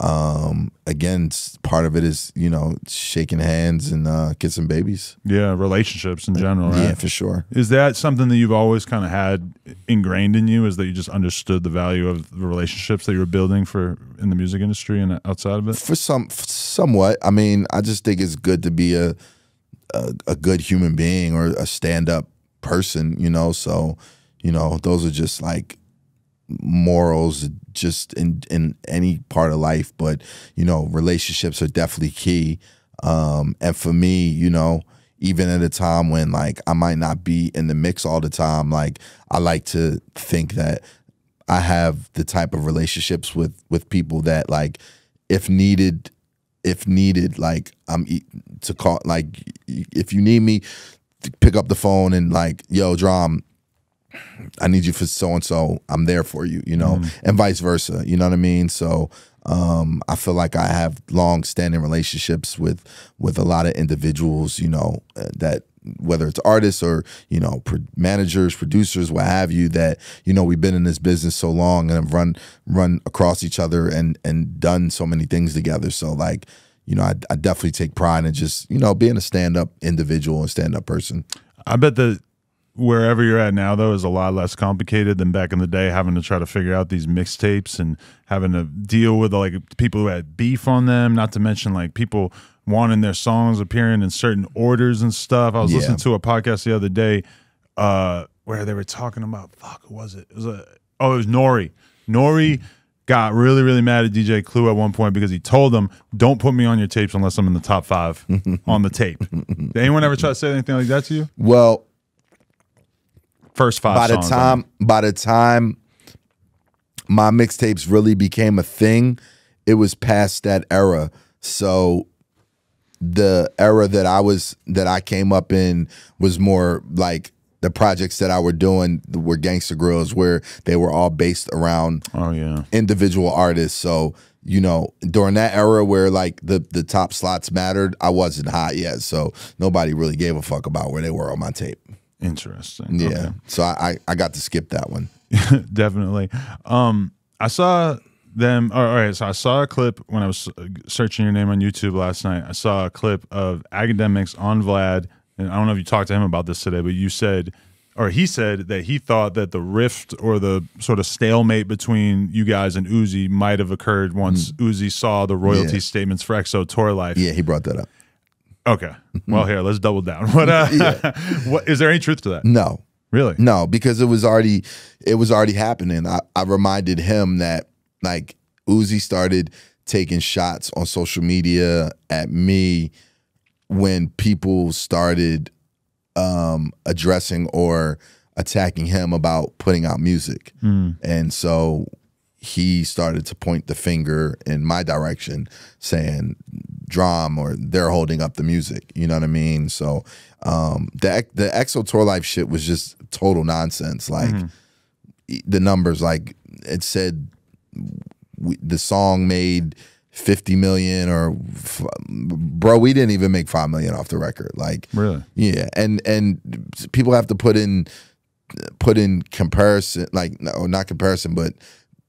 um, again, part of it is, you know, shaking hands and uh, kissing babies. Yeah, relationships in general. Right? Yeah, for sure. Is that something that you've always kind of had ingrained in you? Is that you just understood the value of the relationships that you were building for in the music industry and outside of it? For some, somewhat. I mean, I just think it's good to be a a, a good human being or a stand up person. You know, so you know those are just like morals. Just in in any part of life, but you know, relationships are definitely key. Um, and for me, you know, even at a time when like I might not be in the mix all the time, like I like to think that I have the type of relationships with with people that like, if needed, if needed, like I'm to call, like if you need me, pick up the phone and like, yo, Drum, I need you for so-and-so, I'm there for you, you know, mm. and vice versa, you know what I mean? So um, I feel like I have long-standing relationships with with a lot of individuals, you know, that whether it's artists or, you know, pro managers, producers, what have you, that, you know, we've been in this business so long and have run, run across each other and, and done so many things together. So, like, you know, I, I definitely take pride in just, you know, being a stand-up individual and stand-up person. I bet the wherever you're at now, though, is a lot less complicated than back in the day, having to try to figure out these mixtapes and having to deal with, like, people who had beef on them, not to mention, like, people wanting their songs appearing in certain orders and stuff. I was yeah. listening to a podcast the other day uh, where they were talking about, fuck, who was it? It was a, oh, it was Nori. Nori mm-hmm. got really, really mad at D J Clue at one point because he told them, don't put me on your tapes unless I'm in the top five on the tape. Did anyone ever try to say anything like that to you? Well... First five by the songs, time, right? By the time my mixtapes really became a thing, it was past that era. So the era that I was, that I came up in, was more like the projects that I were doing were Gangsta Grillz, where they were all based around oh, yeah. individual artists. So you know, during that era where like the the top slots mattered, I wasn't hot yet, so nobody really gave a fuck about where they were on my tape. Interesting. Yeah. Okay. So I, I, I got to skip that one. Definitely. Um, I saw them. All right. So I saw a clip when I was searching your name on YouTube last night. I saw a clip of Academics on Vlad. And I don't know if you talked to him about this today, but you said or he said that he thought that the rift or the sort of stalemate between you guys and Uzi might have occurred once mm. Uzi saw the royalty yeah. statements for X O Tour Life. Yeah, he brought that up. Okay. Well, here, let's double down. What, uh, yeah. what, is there any truth to that? No. Really? No, because it was already it was already happening. I, I reminded him that, like, Uzi started taking shots on social media at me when people started um, addressing or attacking him about putting out music. Mm. And so he started to point the finger in my direction saying Drum or they're holding up the music. You know what I mean? So um, the the X O Tour Life shit was just total nonsense. Like mm-hmm. the numbers, like it said we, the song made fifty million or f bro, we didn't even make five million off the record. Like really? Yeah. And, and people have to put in, put in comparison, like no, not comparison, but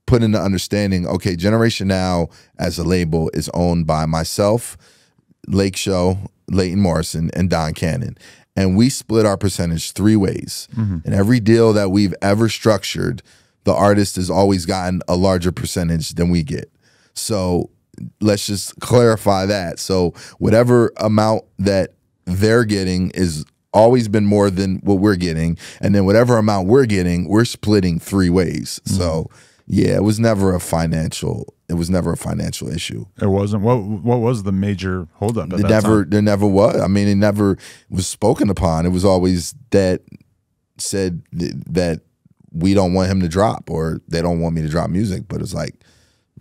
put in the understanding, okay, Generation Now as a label is owned by myself, Lakeshell, Leighton Morrison, and Don Cannon. And we split our percentage three ways. Mm-hmm. And every deal that we've ever structured, the artist has always gotten a larger percentage than we get. So let's just clarify that. So whatever amount that they're getting is always been more than what we're getting. And then whatever amount we're getting, we're splitting three ways. Mm-hmm. So yeah, it was never a financial. It was never a financial issue. It wasn't. What What was the major holdup? At it that never. Time? There never was. I mean, it never was spoken upon. It was always that said th that we don't want him to drop, or they don't want me to drop music. But it's like,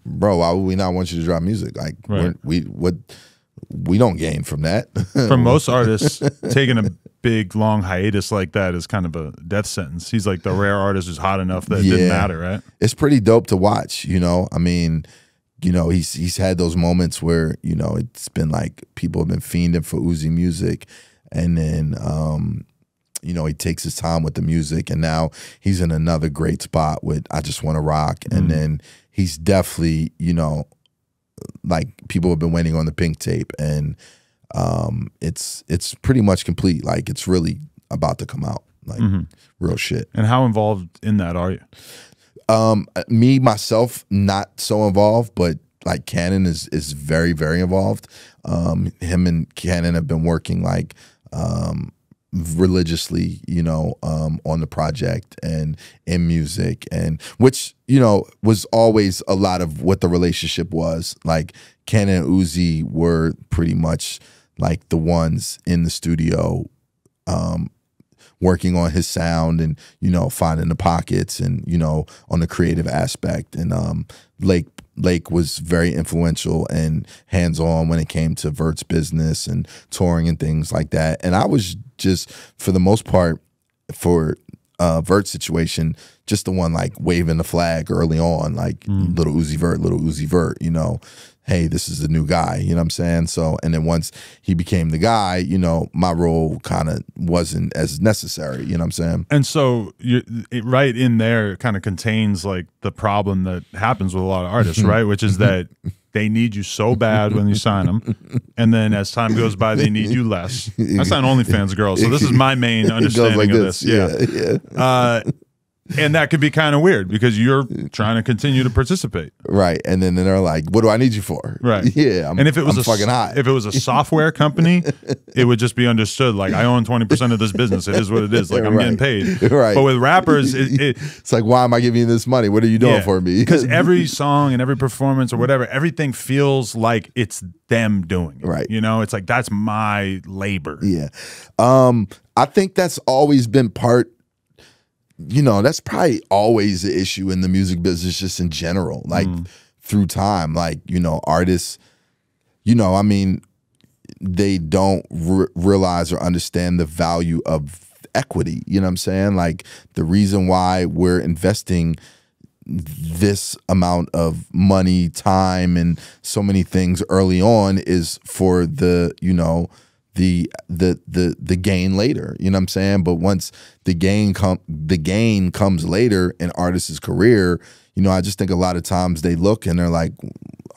bro, why would we not want you to drop music? Like right. we what we don't gain from that. From most artists, taking a big long hiatus like that is kind of a death sentence. He's like the rare artist who's hot enough that it yeah. didn't matter, right? It's pretty dope to watch, you know. I mean, you know, he's he's had those moments where, you know, it's been like people have been fiending for Uzi music, and then um, you know, he takes his time with the music, and now he's in another great spot with I Just Wanna Rock, mm-hmm. and then he's definitely, you know, like people have been waiting on the pink tape, and um it's it's pretty much complete. Like it's really about to come out, like mm-hmm. real shit. And how involved in that are you? Um me myself, not so involved, but like Cannon is is very very involved. Um him and Cannon have been working like um religiously, you know, um on the project and in music, and which, you know, was always a lot of what the relationship was. Like Cannon and Uzi were pretty much like the ones in the studio um working on his sound, and, you know, finding the pockets, and, you know, on the creative aspect. And um Lake Lake was very influential and hands-on when it came to Vert's business and touring and things like that. And I was just, for the most part, for uh, Vert's situation, just the one like waving the flag early on, like mm. Little Uzi Vert, Little Uzi Vert, you know, hey, this is the new guy, you know what I'm saying? So, and then once he became the guy, you know, my role kind of wasn't as necessary, you know what I'm saying? And so you're, it, right in there kind of contains like the problem that happens with a lot of artists, right? Which is that they need you so bad when you sign them, and then as time goes by, they need you less. I sign OnlyFans girls, so this is my main understanding like of this. this. Yeah. yeah. Uh, And that could be kind of weird because you're trying to continue to participate, right? And then, then they're like, "What do I need you for?" Right? Yeah. I'm, and if it was I'm a fucking hot, if it was a software company, it would just be understood. Like I own twenty percent of this business. It is what it is. Like I'm right. getting paid. Right. But with rappers, it, it, it's like, why am I giving you this money? What are you doing yeah, for me? Because every song and every performance or whatever, everything feels like it's them doing it. Right. You know, it's like that's my labor. Yeah. Um, I think that's always been part. You know, that's probably always the issue in the music business, just in general, like mm. through time, like, you know, artists, you know, I mean, they don't re realize or understand the value of equity. You know what I'm saying? Like the reason why we're investing this amount of money, time, and so many things early on is for the, you know, the the the the gain later, you know what I'm saying? But once the gain come the gain comes later in artist's career, you know, I just think a lot of times they look and they're like,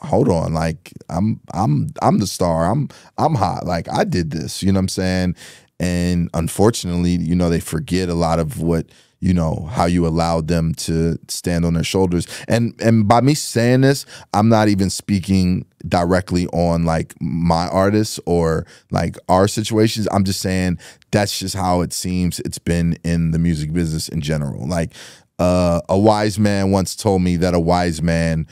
hold on, like I'm I'm I'm the star, I'm I'm hot, like I did this, you know what I'm saying? And unfortunately, you know, they forget a lot of what, you know, how you allowed them to stand on their shoulders. And and by me saying this, I'm not even speaking directly on like my artists or like our situations. I'm just saying that's just how it seems it's been in the music business in general. Like uh, a wise man once told me that a wise man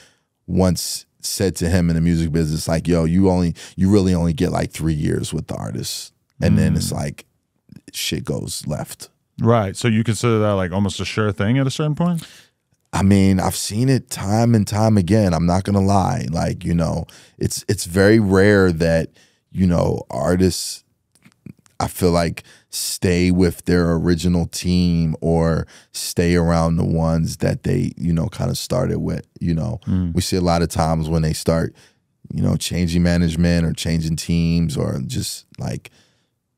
once said to him in the music business, like, yo, you only you really only get like three years with the artist. And then it's like shit goes left. Right. So you consider that like almost a sure thing at a certain point? I mean, I've seen it time and time again. I'm not going to lie. Like, you know, it's it's very rare that, you know, artists, I feel like, stay with their original team or stay around the ones that they, you know, kind of started with. You know, mm. we see a lot of times when they start, you know, changing management or changing teams or just like,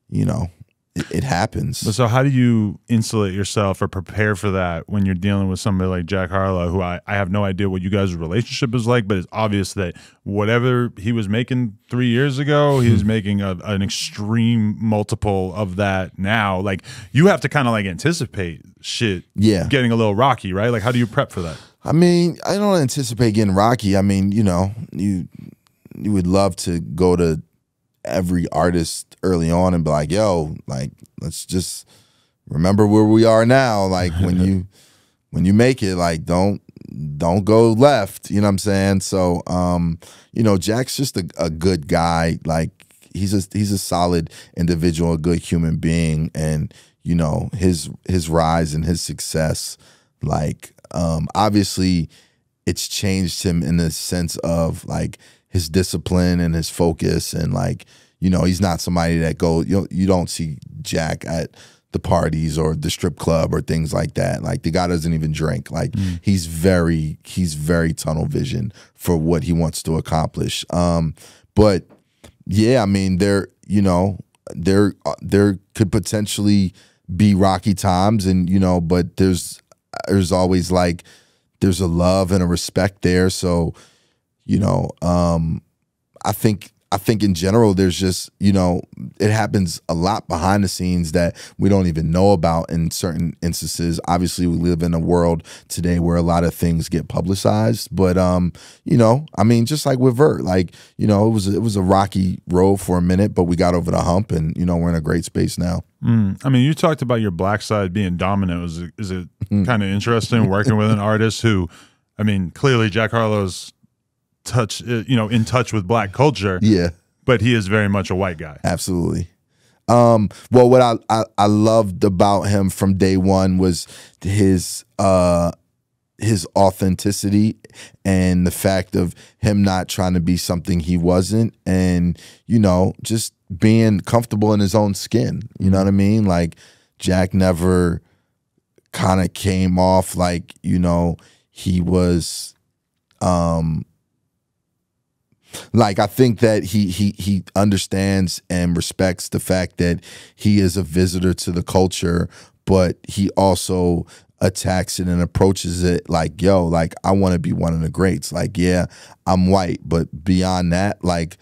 you know, it, it happens. But so how do you insulate yourself or prepare for that when you're dealing with somebody like Jack Harlow, who I, I have no idea what you guys' relationship is like, but it's obvious that whatever he was making three years ago, he's making a, an extreme multiple of that now. Like, you have to kind of like anticipate shit yeah. getting a little rocky, right? Like, how do you prep for that? I mean, I don't anticipate getting rocky. I mean, you know, you, you would love to go to every artist early on and be like, yo, like, let's just remember where we are now. Like, when you when you make it, like, don't don't go left, you know what I'm saying? So um you know, Jack's just a, a good guy. Like, he's a he's a solid individual, a good human being. And you know, his his rise and his success, like, um obviously it's changed him in the sense of like his discipline and his focus. And like, you know, he's not somebody that goes, you know, you don't see Jack at the parties or the strip club or things like that. Like, the guy doesn't even drink. Like, mm. he's very, he's very tunnel vision for what he wants to accomplish. Um, but yeah, I mean, there, you know, there, there could potentially be rocky times and, you know, but there's, there's always like, there's a love and a respect there. So, you know, um, I think I think in general, there's just, you know, it happens a lot behind the scenes that we don't even know about in certain instances. Obviously, we live in a world today where a lot of things get publicized. But, um, you know, I mean, just like with Vert, like, you know, it was it was a rocky road for a minute, but we got over the hump and, you know, we're in a great space now. Mm. I mean, you talked about your black side being dominant. Is it, is it kind of interesting working with an artist who, I mean, clearly Jack Harlow's touch you know in touch with black culture, yeah, but he is very much a white guy. Absolutely. Um well, what I, I I loved about him from day one was his uh his authenticity and the fact of him not trying to be something he wasn't, and you know, just being comfortable in his own skin. You know what I mean? Like, Jack never kind of came off like, you know, he was um like, I think that he he he understands and respects the fact that he is a visitor to the culture, but he also attacks it and approaches it like, yo, like, I want to be one of the greats. Like, yeah, I'm white, but beyond that, like,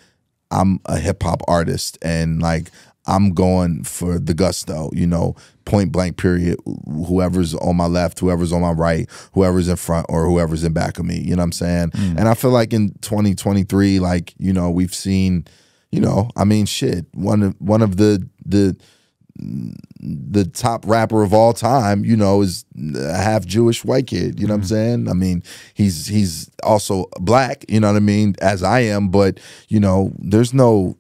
I'm a hip hop artist, and like, I'm going for the gusto, you know, point blank period. Whoever's on my left, whoever's on my right, whoever's in front or whoever's in back of me, you know what I'm saying? Mm. And I feel like in twenty twenty-three, like, you know, we've seen, you know, I mean, shit, one of, one of the, the, the top rapper of all time, you know, is a half Jewish white kid, you know mm. what I'm saying? I mean, he's, he's also black, you know what I mean, as I am, but, you know, there's no,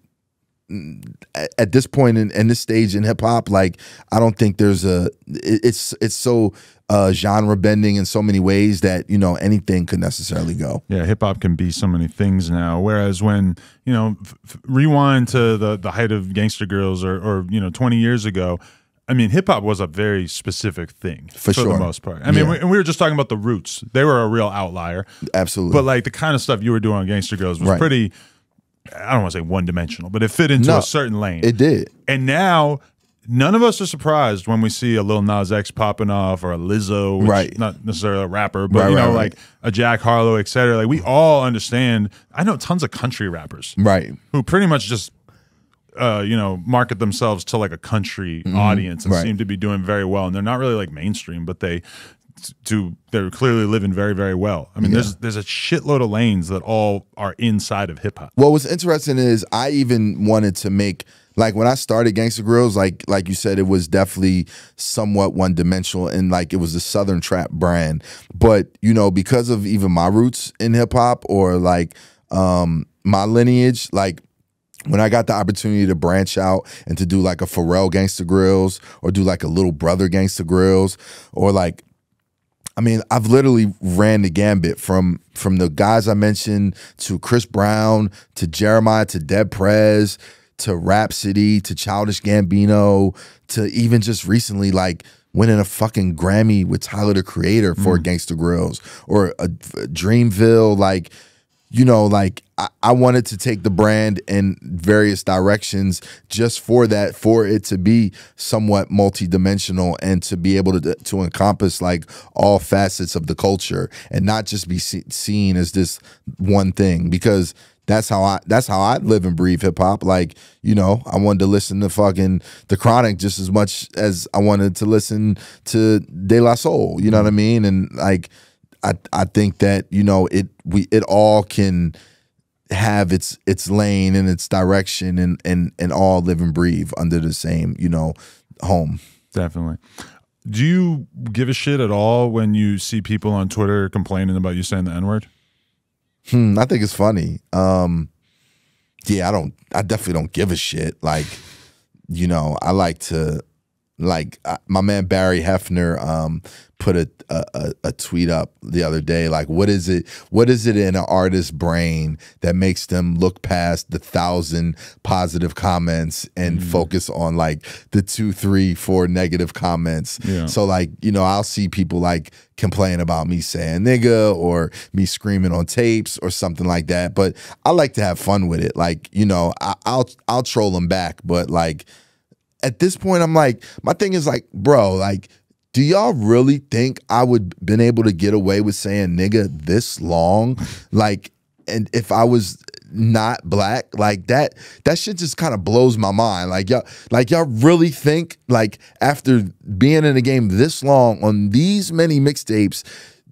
at this point in, in this stage in hip hop, like, I don't think there's a, it's it's so uh, genre bending in so many ways that, you know, anything could necessarily go. Yeah, hip hop can be so many things now. Whereas when, you know, f rewind to the the height of Gangsta Grillz or, or you know, twenty years ago, I mean, hip hop was a very specific thing for, for sure. the most part. I mean, yeah. we, and we were just talking about the Roots; they were a real outlier. Absolutely. But like, the kind of stuff you were doing on Gangsta Grillz was right. pretty. I don't want to say one-dimensional, but it fit into no, a certain lane. It did. And now, none of us are surprised when we see a Lil Nas X popping off or a Lizzo, which right. is not necessarily a rapper, but right, you know, right, like right. a Jack Harlow, et cetera. Like, we all understand. I know tons of country rappers, right, who pretty much just uh, you know, market themselves to like a country mm-hmm. audience and right. seem to be doing very well. And they're not really like mainstream, but they do, they're clearly living very, very well. I mean, yeah. there's there's a shitload of lanes that all are inside of hip hop. Well, what's interesting is I even wanted to make, like when I started Gangsta Grillz, like like you said, it was definitely somewhat one-dimensional and like it was the Southern Trap brand. But, you know, because of even my roots in hip-hop or like um, my lineage, like when I got the opportunity to branch out and to do like a Pharrell Gangsta Grillz or do like a Little Brother Gangsta Grillz or like, I mean, I've literally ran the gambit from from the guys I mentioned to Chris Brown to Jeremiah to Dead Prez, to Rhapsody, to Childish Gambino, to even just recently like winning a fucking Grammy with Tyler the Creator for mm. Gangsta Grillz or a, a Dreamville. Like, you know, like I, I wanted to take the brand in various directions just for that, for it to be somewhat multidimensional and to be able to to encompass like all facets of the culture and not just be see, seen as this one thing, because That's how I that's how I live and breathe hip hop. Like, you know, I wanted to listen to fucking The Chronic just as much as I wanted to listen to De La Soul. You know what I mean? And like I I think that, you know, it we it all can have its its lane and its direction and and and all live and breathe under the same, you know, home. Definitely. Do you give a shit at all when you see people on Twitter complaining about you saying the N word? Hmm, I think it's funny. Um, yeah, I don't. I definitely don't give a shit. Like, you know, I like to, like I, my man Barry Hefner um, put a, a a tweet up the other day. Like, what is it? What is it in an artist's brain that makes them look past the thousand positive comments and mm-hmm. focus on like the two, three, four negative comments? Yeah. So, like, you know, I'll see people like complain about me saying nigga or me screaming on tapes or something like that. But I like to have fun with it. Like, you know, I, I'll I'll troll them back. But like at this point, I'm like, my thing is like, bro, like, do y'all really think I would been able to get away with saying nigga this long? Like, and if I was not black, like that, that shit just kind of blows my mind. Like y'all, like y'all really think like after being in the game this long on these many mixtapes,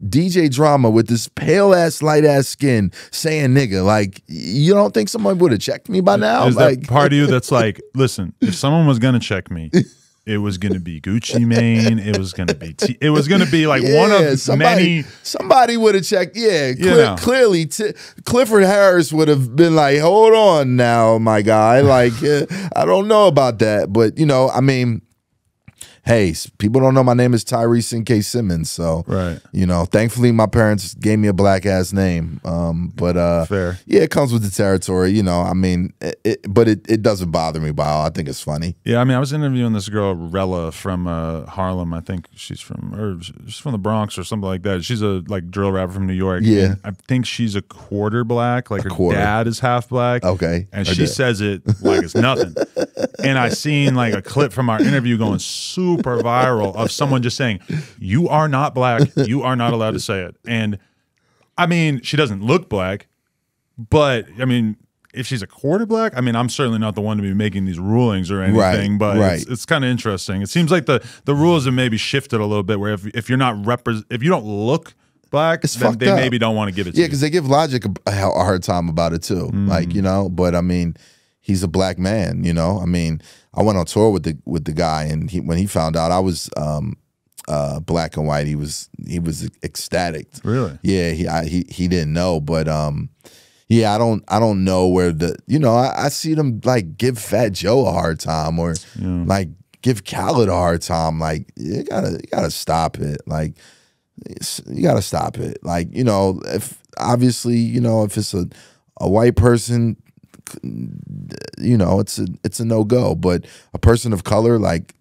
D J Drama with this pale ass, light ass skin saying nigga, like you don't think someone would have checked me by now? Is like that part of you that's like, listen, if someone was gonna check me, it was gonna be Gucci Mane. It was gonna be. T it was gonna be like yeah, one of somebody, many. Somebody would have checked. Yeah, you clear, know. clearly, T Clifford Harris would have been like, "Hold on, now, my guy. Like, uh, I don't know about that, but you know, I mean, hey, people don't know my name is Tyrese N K Simmons. So, right. you know, thankfully, my parents gave me a black ass name. Um, but uh, fair. Yeah, it comes with the territory. You know, I mean, it, it, but it, it doesn't bother me by all. I think it's funny. Yeah, I mean, I was interviewing this girl, Rella, from uh, Harlem. I think she's from or she's from the Bronx or something like that. She's a like drill rapper from New York. Yeah, I think she's a quarter black. Like a her quarter. dad is half black. Okay, and she did. says it like it's nothing. And I seen like a clip from our interview going super super viral of someone just saying, you are not black, you are not allowed to say it. And I mean, she doesn't look black, but I mean, if she's a quarter black, I mean, I'm certainly not the one to be making these rulings or anything, right, but right. it's, it's kind of interesting. It seems like the the rules have maybe shifted a little bit where if, if you're not repre- if you don't look black, it's then they up. maybe don't want to give it yeah, to you. Yeah, because they give Logic a, a hard time about it too. Mm. Like, you know, but I mean, he's a black man, you know? I mean, I went on tour with the with the guy, and he, when he found out I was um, uh, black and white, he was he was ecstatic. Really? Yeah. He I, he he didn't know, but um, yeah, I don't I don't know where the you know I, I see them like give Fat Joe a hard time or yeah. like give Khaled a hard time. Like you gotta you gotta stop it. Like you gotta stop it. Like you know if obviously you know if it's a a white person, you know, it's a it's a no go. But a person of color, like,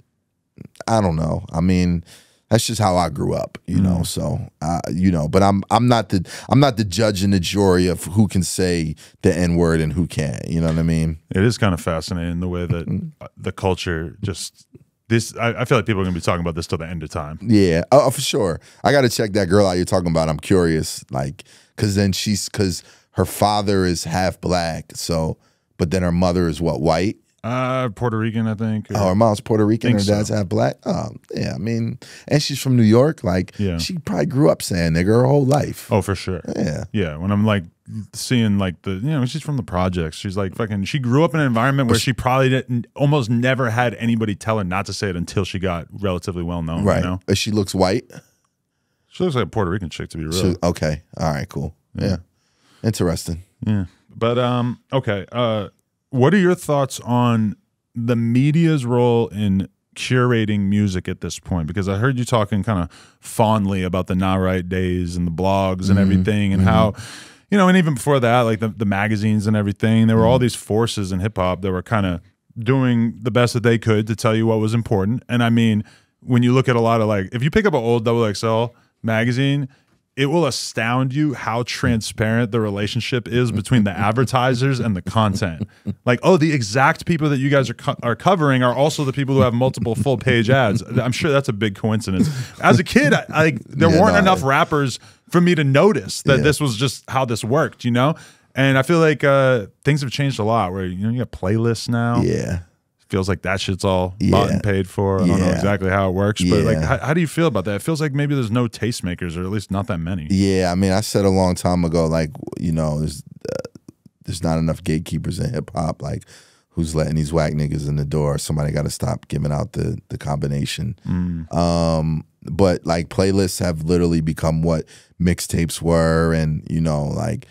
I don't know. I mean, that's just how I grew up, you mm. know. So, uh, you know, but I'm I'm not the I'm not the judge and the jury of who can say the N word and who can't. You know what I mean? It is kind of fascinating the way that the culture just. This, I, I feel like people are going to be talking about this till the end of time. Yeah, oh, for sure. I got to check that girl out you're talking about. I'm curious, like, because then she's because. her father is half black, so but then her mother is what, white? Uh, Puerto Rican, I think. Or, oh, her mom's Puerto Rican. Her dad's so. half black. Oh, yeah. I mean, and she's from New York. Like, yeah. she probably grew up saying nigga her whole life. Oh, for sure. Yeah. Yeah. When I'm like seeing like the, you know, she's from the projects. She's like fucking, she grew up in an environment but where she, she probably didn't, almost never had anybody tell her not to say it until she got relatively well known. Right. You know? She looks white. She looks like a Puerto Rican chick, to be real. She, okay. All right, cool. Yeah. yeah. Interesting. Yeah. But, um, okay. Uh, What are your thoughts on the media's role in curating music at this point? Because I heard you talking kind of fondly about the Nah Right days and the blogs and mm-hmm. everything and mm-hmm. how, you know, and even before that, like the, the magazines and everything, there were all these forces in hip hop that were kind of doing the best that they could to tell you what was important. And I mean, when you look at a lot of like, if you pick up an old X X L magazine, it will astound you how transparent the relationship is between the advertisers and the content. Like, oh, the exact people that you guys are, co are covering are also the people who have multiple full-page ads. I'm sure that's a big coincidence. As a kid, I, I, there yeah, weren't no, enough I, rappers for me to notice that yeah. this was just how this worked, you know? And I feel like uh, things have changed a lot where, you know, you got playlists now. Yeah. Feels like that shit's all yeah. bought and paid for. I yeah. don't know exactly how it works, but yeah. like, how, how do you feel about that? It feels like maybe there's no tastemakers, or at least not that many. Yeah, I mean, I said a long time ago, like, you know, there's uh, there's not enough gatekeepers in hip hop. Like, who's letting these whack niggas in the door? Somebody got to stop giving out the the combination. Mm. Um, but like, playlists have literally become what mixtapes were, and you know, like.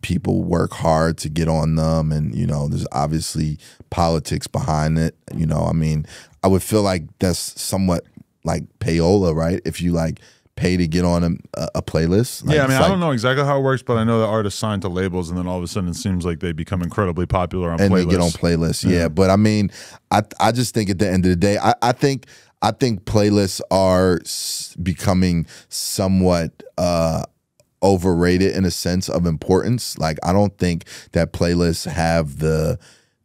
People work hard to get on them, and you know, there's obviously politics behind it. You know, I mean, I would feel like that's somewhat like payola, right? If you like pay to get on a, a playlist. Like, yeah, I mean, like, I don't know exactly how it works, but I know that artists sign to labels, and then all of a sudden, it seems like they become incredibly popular on and playlists. They get on playlists. Yeah. yeah, but I mean, I I just think at the end of the day, I I think I think playlists are becoming somewhat. Uh, overrated in a sense of importance. Like, I don't think that playlists have the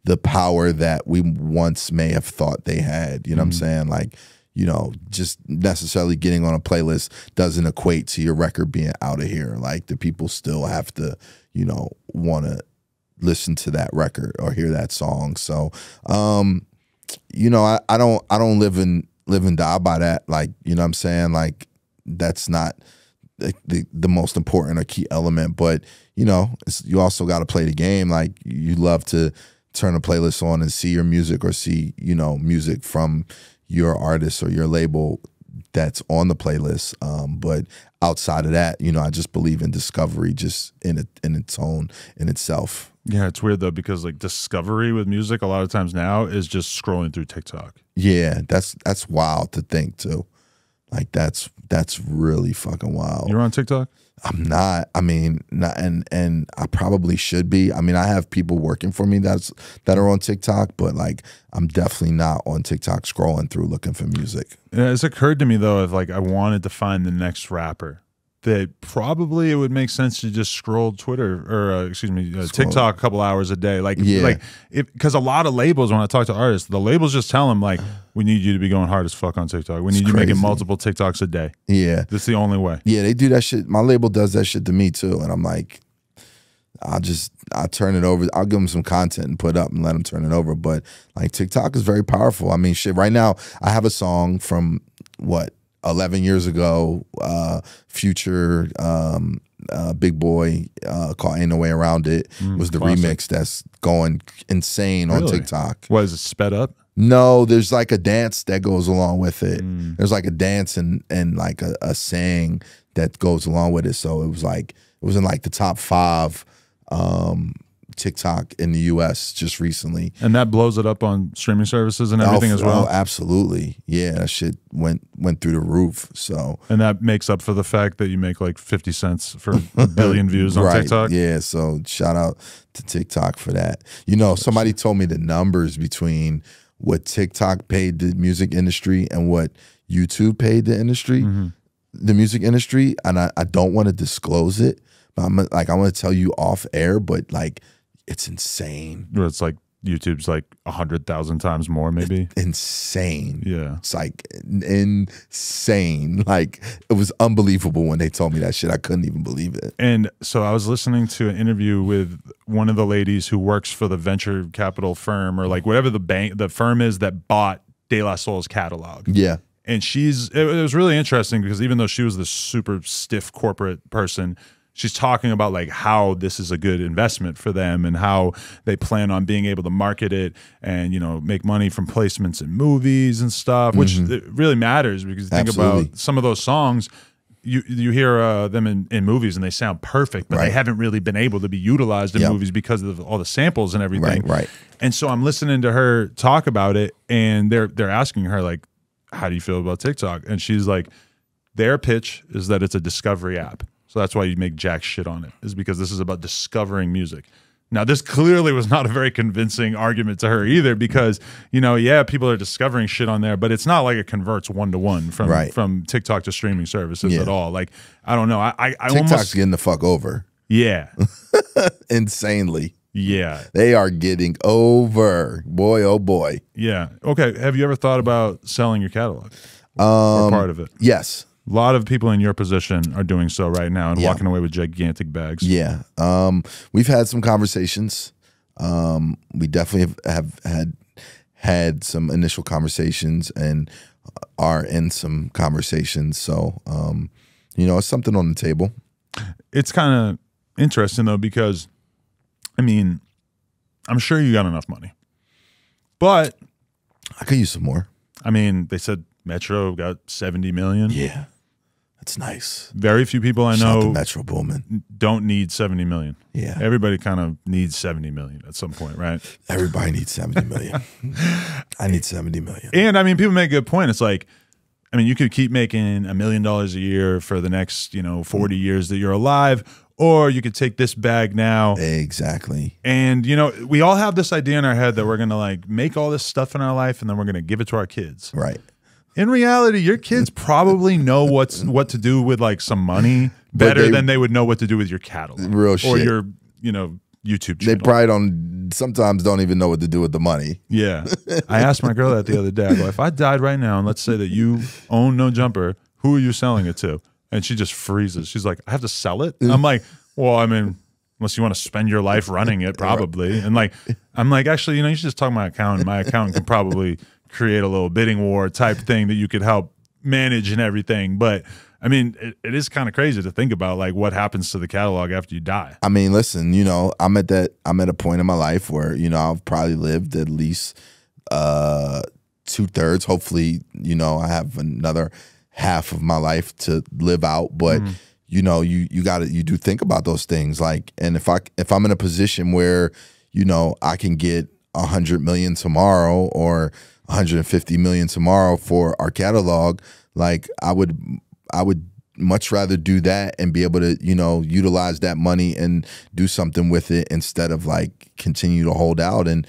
the power that we once may have thought they had. You know mm-hmm. what I'm saying? Like, you know, just necessarily getting on a playlist doesn't equate to your record being out of here. Like, the people still have to, you know, want to listen to that record or hear that song. So, um, you know, I, I don't I don't live and live and die by that. Like, you know what I'm saying? Like, that's not The, the most important or key element, but you know, it's, you also got to play the game. Like, you love to turn a playlist on and see your music, or see, you know, music from your artist or your label that's on the playlist. Um, but outside of that, you know, I just believe in discovery, just in it, in its own, in itself. Yeah, it's weird though, because like discovery with music a lot of times now is just scrolling through TikTok. Yeah, that's that's wild to think too. Like, that's that's really fucking wild. You're on TikTok? I'm not. I mean, not, and and I probably should be. I mean, I have people working for me that's that are on TikTok, but like, I'm definitely not on TikTok scrolling through looking for music. Yeah, it's occurred to me though, if like I wanted to find the next rapper, that probably it would make sense to just scroll Twitter or uh, excuse me uh, TikTok a couple hours a day, like yeah. like because a lot of labels, when I talk to artists, the labels just tell them like, we need you to be going hard as fuck on TikTok. We it's need you crazy. making multiple TikToks a day. Yeah, that's the only way. Yeah, they do that shit. My label does that shit to me too, and I'm like, I'll just I'll turn it over. I'll give them some content and put up and let them turn it over. But like, TikTok is very powerful. I mean, shit. Right now, I have a song from what. eleven years ago, uh, Future, um, uh, Big Boy, uh, called Ain't No Way Around It, mm, was the classic remix that's going insane really? on TikTok. What, is it sped up? No, there's like a dance that goes along with it. Mm. There's like a dance and, and like a, a saying that goes along with it. So it was like, it was in like the top five um, TikTok in the U S just recently, and that blows it up on streaming services and everything oh, as well. Oh, absolutely, yeah, that shit went went through the roof. So, and that makes up for the fact that you make like fifty cents for a billion views on right. TikTok. Yeah, so shout out to TikTok for that. You know, somebody told me the numbers between what TikTok paid the music industry and what YouTube paid the industry, mm-hmm. the music industry, and I, I don't want to disclose it, but I'm like, I want to tell you off air, but like. It's insane. It's like YouTube's like a hundred thousand times more, maybe. It's insane. Yeah, it's like insane. Like, it was unbelievable when they told me that shit. I couldn't even believe it. And so I was listening to an interview with one of the ladies who works for the venture capital firm, or like whatever the bank, the firm is that bought De La Soul's catalog. Yeah. And she's, it was really interesting because even though she was this super stiff corporate person, she's talking about like how this is a good investment for them and how they plan on being able to market it and, you know, make money from placements in movies and stuff, which mm-hmm. it really matters because you think Absolutely. About some of those songs, you you hear uh, them in, in movies and they sound perfect, but right. they haven't really been able to be utilized in yep. movies because of all the samples and everything. Right, right. And so I'm listening to her talk about it, and they're they're asking her like, how do you feel about TikTok? And she's like, their pitch is that it's a discovery app. So that's why you make jack shit on it, is because this is about discovering music. Now, this clearly was not a very convincing argument to her either, because, you know, yeah, people are discovering shit on there, but it's not like it converts one-to-one from, right. from TikTok to streaming services yeah. at all. Like, I don't know. I, I, I TikTok's almost, getting the fuck over. Yeah. Insanely. Yeah. They are getting over. Boy, oh boy. Yeah. Okay. Have you ever thought about selling your catalog or, um, or part of it? Yes. A lot of people in your position are doing so right now and yeah. walking away with gigantic bags. Yeah. Um, we've had some conversations. Um, we definitely have, have had had some initial conversations and are in some conversations. So, um, you know, it's something on the table. It's kind of interesting, though, because, I mean, I'm sure you got enough money. But I could use some more. I mean, they said Metro got seventy million. Yeah. That's nice. Very few people I know Metro Boomin don't need seventy million. Yeah. Everybody kind of needs seventy million at some point, right? Everybody needs seventy million. I need seventy million. And I mean, people make a good point. It's like, I mean, you could keep making a million dollars a year for the next, you know, forty years that you're alive, or you could take this bag now. Exactly. And, you know, we all have this idea in our head that we're going to like make all this stuff in our life and then we're going to give it to our kids. Right. In reality, your kids probably know what's what to do with like some money better they, than they would know what to do with your catalog, real shit, or your you know YouTube channel. They probably don't sometimes don't even know what to do with the money. Yeah, I asked my girl that the other day. I go, if I died right now, and let's say that you own No Jumper, who are you selling it to? And she just freezes. She's like, I have to sell it. And I'm like, well, I mean, unless you want to spend your life running it, probably. And like, I'm like, actually, you know, you should just talk to my accountant. My accountant can probably create a little bidding war type thing that you could help manage and everything. But I mean, it, it is kind of crazy to think about like what happens to the catalog after you die. I mean, listen, you know, I'm at that, I'm at a point in my life where, you know, I've probably lived at least uh, two thirds. Hopefully, you know, I have another half of my life to live out, but mm-hmm. you know, you, you gotta, you do think about those things. Like, and if I, if I'm in a position where, you know, I can get a hundred million tomorrow or one hundred fifty million tomorrow for our catalog, like I would I would much rather do that and be able to, you know, utilize that money and do something with it instead of like continue to hold out and,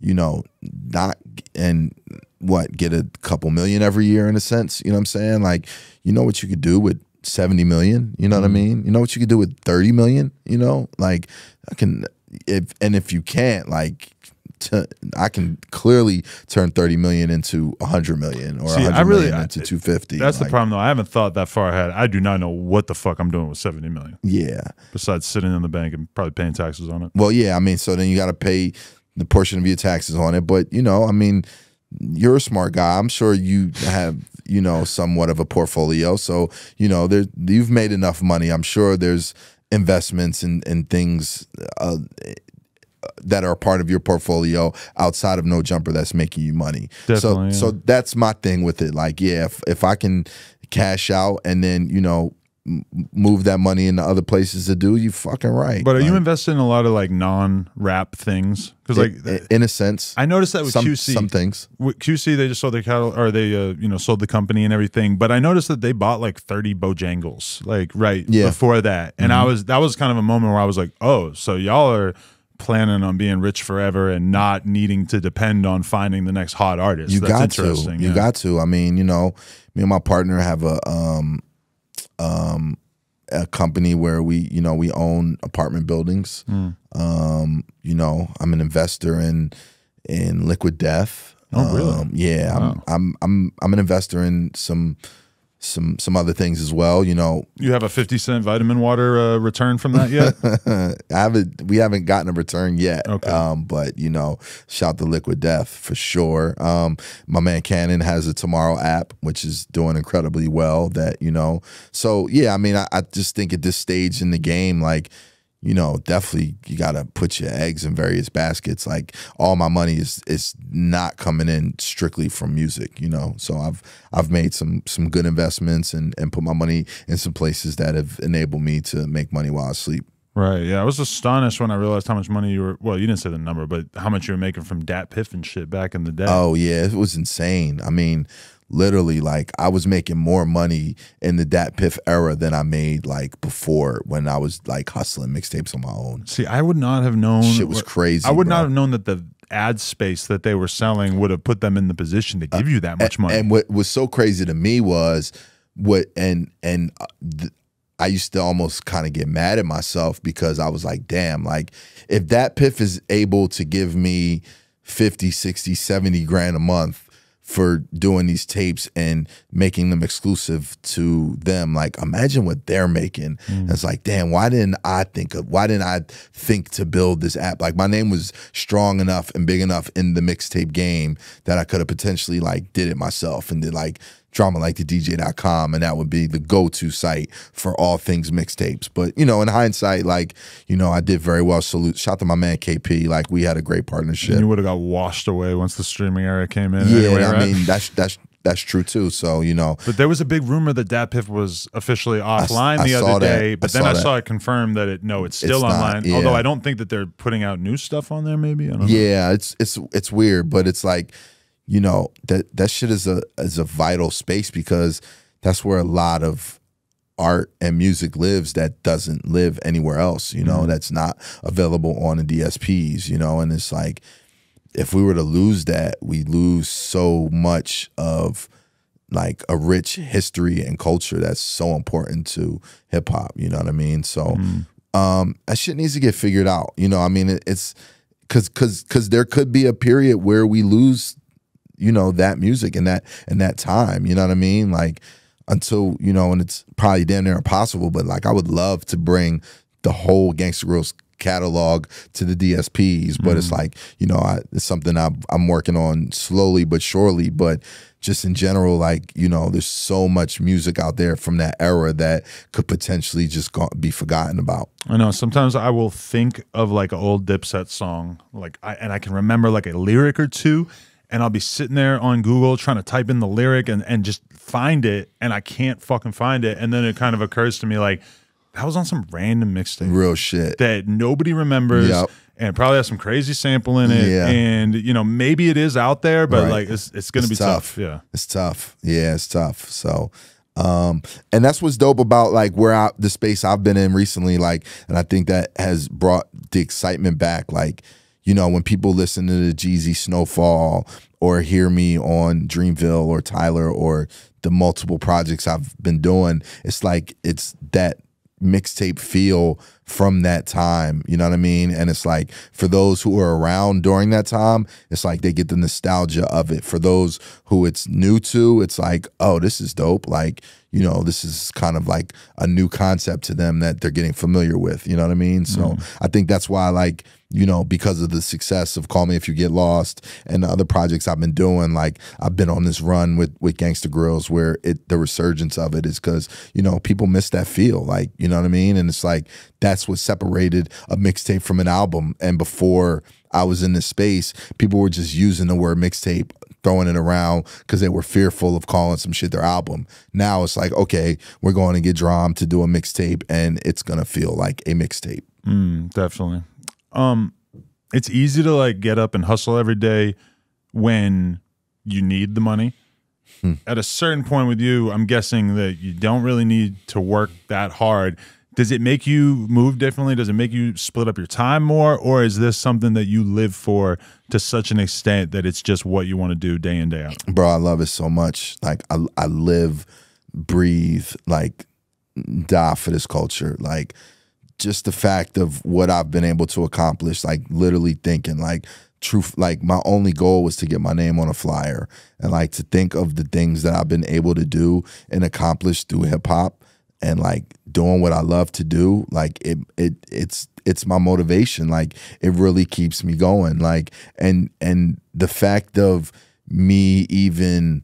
you know, not and what, get a couple million every year in a sense, you know what I'm saying? Like, you know what you could do with seventy million, you know mm-hmm. what I mean? You know what you could do with thirty million, you know? Like I can if and if you can't, like To, I can clearly turn thirty million into one hundred million or See, one hundred I really, million into I, two fifty. That's like the problem, though. I haven't thought that far ahead. I do not know what the fuck I'm doing with seventy million. Yeah. Besides sitting in the bank and probably paying taxes on it. Well, yeah. I mean, so then you got to pay the portion of your taxes on it. But, you know, I mean, you're a smart guy. I'm sure you have, you know, somewhat of a portfolio. So, you know, there, you've made enough money. I'm sure there's investments and, and things uh, that are part of your portfolio outside of No Jumper that's making you money. Definitely, so yeah. so that's my thing with it. Like, yeah, if, if I can cash out and then, you know, move that money into other places to do, you fucking right. But are like, you invested in a lot of like non-rap things? Because like it, in a sense, I noticed that with some, Q C, some things. With Q C, they just sold their cattle, or they uh, you know sold the company and everything. But I noticed that they bought like thirty Bojangles, like right yeah. before that, and mm-hmm. I was that was kind of a moment where I was like, oh, so y'all are planning on being rich forever and not needing to depend on finding the next hot artist. You That's got interesting. to. You yeah. got to. I mean, you know, me and my partner have a um, um, a company where we, you know, we own apartment buildings. Mm. Um, Um, you know, I'm an investor in in Liquid Death. Oh, really? Um, yeah, wow. I'm I'm I'm I'm an investor in some some some other things as well. You know, you have a fifty cent vitamin water uh, return from that yet? I haven't. We haven't gotten a return yet. Okay. Um, but you know, shout to Liquid Death for sure. Um, my man Cannon has a Tomorrow app, which is doing incredibly well. That you know, so yeah, I mean, I, I just think at this stage in the game, like. You know, definitely you got to put your eggs in various baskets. Like all my money is is not coming in strictly from music, you know. So I've I've made some some good investments and and put my money in some places that have enabled me to make money while I sleep. Right. Yeah, I was astonished when I realized how much money you were, well, you didn't say the number, but how much you were making from DatPiff and shit back in the day. Oh yeah, it was insane. I mean, literally, like, I was making more money in the DatPiff era than I made, like, before when I was, like, hustling mixtapes on my own. See, I would not have known. Shit was crazy. I would bro. not have known that the ad space that they were selling would have put them in the position to give uh, you that much money. And, and what was so crazy to me was what – and and th I used to almost kind of get mad at myself because I was like, damn, like, if DatPiff is able to give me fifty, sixty, seventy grand a month, for doing these tapes and making them exclusive to them, like imagine what they're making. Mm. It's like, damn, why didn't I think of? Why didn't I think to build this app? Like my name was strong enough and big enough in the mixtape game that I could have potentially like did it myself and did like drama like the D J dot com, and that would be the go-to site for all things mixtapes. But you know, in hindsight, like you know, I did very well. Salute, shout to my man K P. Like we had a great partnership. And you would have got washed away once the streaming era came in. Yeah, anyway, I right? mean that's that's. That's true too. So you know, but there was a big rumor that DatPiff was officially offline I, I the other that. day. But I then saw I that. saw it confirmed that it no, it's still it's online. Not, yeah. Although I don't think that they're putting out new stuff on there. Maybe I don't yeah, know. it's it's it's weird, but it's like, you know, that that shit is a is a vital space because that's where a lot of art and music lives that doesn't live anywhere else. You know, mm-hmm. that's not available on the D S Ps. You know, and it's like, if we were to lose that, we lose so much of like a rich history and culture that's so important to hip hop. You know what I mean? So mm-hmm. um, that shit needs to get figured out. You know, I mean, it's because because because there could be a period where we lose, you know, that music and that and that time. You know what I mean? Like until you know, and it's probably damn near impossible. But like, I would love to bring the whole Gangsta Grillz catalog to the D S Ps, but mm. it's like, you know, I, it's something I, I'm working on slowly but surely. But just in general, like, you know, there's so much music out there from that era that could potentially just go, be forgotten about. I know. Sometimes I will think of like an old Dipset song, like, I, and I can remember like a lyric or two, and I'll be sitting there on Google trying to type in the lyric and, and just find it, and I can't fucking find it. And then it kind of occurs to me like, that was on some random mixtape. Real shit. That nobody remembers. Yep. And probably has some crazy sample in it. Yeah. And, you know, maybe it is out there, but, right. like, it's, it's going to be tough. tough. Yeah. It's tough. Yeah, it's tough. So, um, and that's what's dope about, like, where I, the space I've been in recently, like, and I think that has brought the excitement back. Like, you know, when people listen to the Jeezy Snowfall or hear me on Dreamville or Tyler or the multiple projects I've been doing, it's like it's that mixtape feel from that time, you know what I mean? And it's like for those who are around during that time, it's like they get the nostalgia of it. For those who it's new to, it's like, oh, this is dope. Like, you know, this is kind of like a new concept to them that they're getting familiar with, you know what I mean? So mm. I think that's why, like, you know, because of the success of Call Me If You Get Lost and the other projects I've been doing, like I've been on this run with with Gangsta Grillz where it the resurgence of it is because, you know, people miss that feel, like, you know what I mean? And it's like that's what separated a mixtape from an album. And before I was in this space, people were just using the word mixtape, throwing it around because they were fearful of calling some shit their album. Now it's like, okay, we're going to get Drum to do a mixtape and it's going to feel like a mixtape. Mm, definitely. Um, it's easy to like get up and hustle every day when you need the money. Hmm. At a certain point with you, I'm guessing that you don't really need to work that hard. Does it make you move differently? Does it make you split up your time more? Or is this something that you live for to such an extent that it's just what you want to do day in, day out? Bro, I love it so much. Like I, I live, breathe, like die for this culture. Like just the fact of what I've been able to accomplish, like literally thinking like truth, like my only goal was to get my name on a flyer, and like to think of the things that I've been able to do and accomplish through hip hop and like doing what I love to do. Like it, it, it's, it's my motivation. Like it really keeps me going. Like, and, and the fact of me even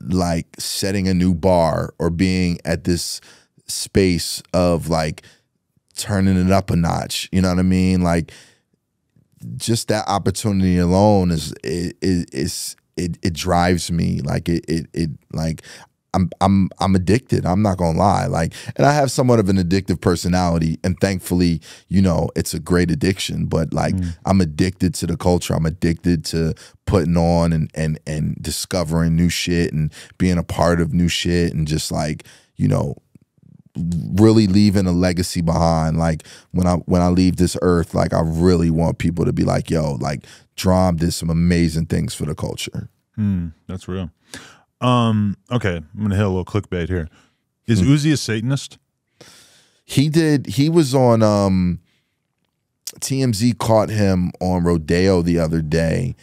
like setting a new bar or being at this space of like turning it up a notch, you know what I mean? Like just that opportunity alone is it is it, it it drives me. Like it it it like I'm I'm I'm addicted. I'm not gonna lie. Like, and I have somewhat of an addictive personality, and thankfully, you know, it's a great addiction. But like, mm. I'm addicted to the culture. I'm addicted to putting on and and and discovering new shit and being a part of new shit and just like, you know, really leaving a legacy behind. Like when I when I leave this earth, like I really want people to be like, yo, like Drom did some amazing things for the culture. Mm, that's real. Um, okay, I'm gonna hit a little clickbait here. Is hmm. Uzi a Satanist? He did he was on um T M Z caught him on Rodeo the other day.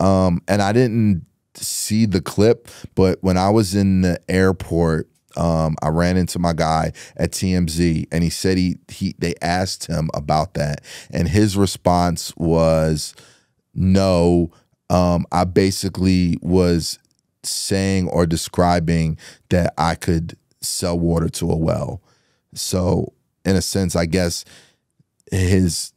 Um and I didn't see the clip, but when I was in the airport, um, I ran into my guy at T M Z, and he said he he they asked him about that, and his response was, no, um, I basically was saying or describing that I could sell water to a well. So in a sense, I guess his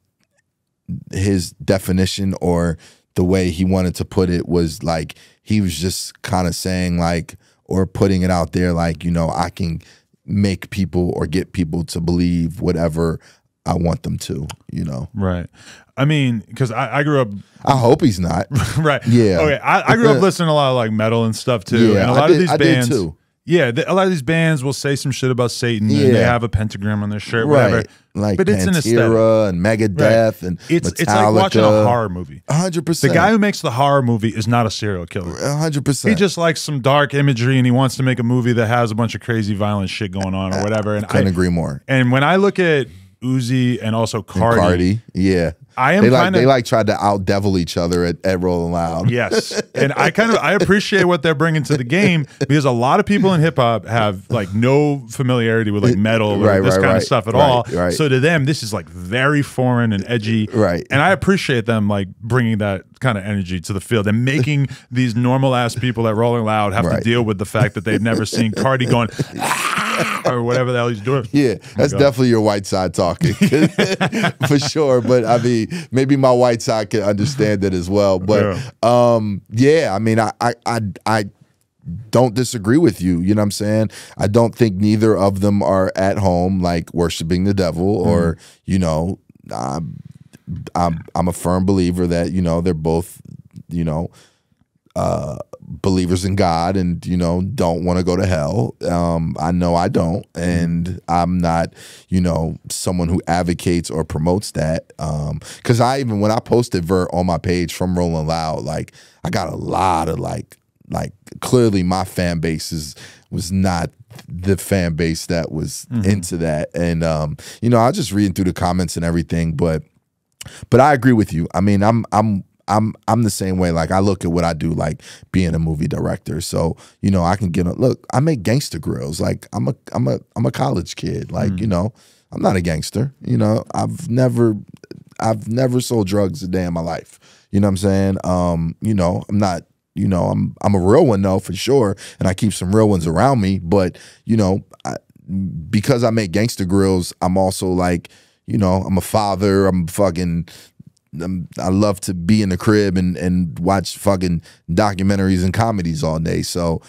his definition or the way he wanted to put it was like he was just kind of saying like, or putting it out there like, you know, I can make people or get people to believe whatever I want them to, you know? Right. I mean, because I, I grew up... I hope he's not. Right. Yeah. Okay, I, I grew up listening to a lot of like metal and stuff too. Yeah, and a lot I did, of these I bands, did too. Yeah, a lot of these bands will say some shit about Satan, yeah, and they have a pentagram on their shirt, whatever. Right. Like but it's Pantera an and Megadeth, right, and it's, it's like watching a horror movie. one hundred percent. The guy who makes the horror movie is not a serial killer. one hundred percent. He just likes some dark imagery, and he wants to make a movie that has a bunch of crazy violent shit going on or whatever. And I couldn't I, agree more. And when I look at Uzi and also Cardi, and Cardi yeah. I am they like, kinda, they like tried to out-devil each other at, at Rolling Loud. Yes, and I kind of I appreciate what they're bringing to the game, because a lot of people in hip hop have like no familiarity with like metal or right, this right, kind right, of stuff at right, all. Right. So to them, this is like very foreign and edgy. Right, and I appreciate them like bringing that kind of energy to the field and making these normal ass people at Rolling Loud have right. to deal with the fact that they've never seen Cardi going ah! or whatever the hell he's doing. Yeah, oh that's God. Definitely your white side talking for sure. But I mean, maybe my white side can understand it as well, but yeah, um, yeah I mean, I, I I I don't disagree with you. You know what I'm saying? I don't think neither of them are at home like worshiping the devil, or mm. you know, I'm, I'm I'm a firm believer that you know they're both you know uh, believers in God, and you know don't want to go to hell. Um, I know I don't, and I'm not you know someone who advocates or promotes that. Um, because I even when I posted Vert on my page from Rolling Loud, like I got a lot of like like clearly my fan base is was not the fan base that was mm-hmm. into that, and um, you know I was just reading through the comments and everything, but but I agree with you. I mean I'm I'm. I'm I'm the same way. Like I look at what I do, like being a movie director. So you know, I can get a look. I make Gangsta Grillz. Like I'm a I'm a I'm a college kid. Like mm. you know, I'm not a gangster. You know, I've never I've never sold drugs a day in my life. You know what I'm saying? Um, you know, I'm not. You know, I'm I'm a real one though for sure, and I keep some real ones around me. But you know, I, because I make Gangsta Grillz, I'm also like you know, I'm a father. I'm fucking. I love to be in the crib and and watch fucking documentaries and comedies all day. So,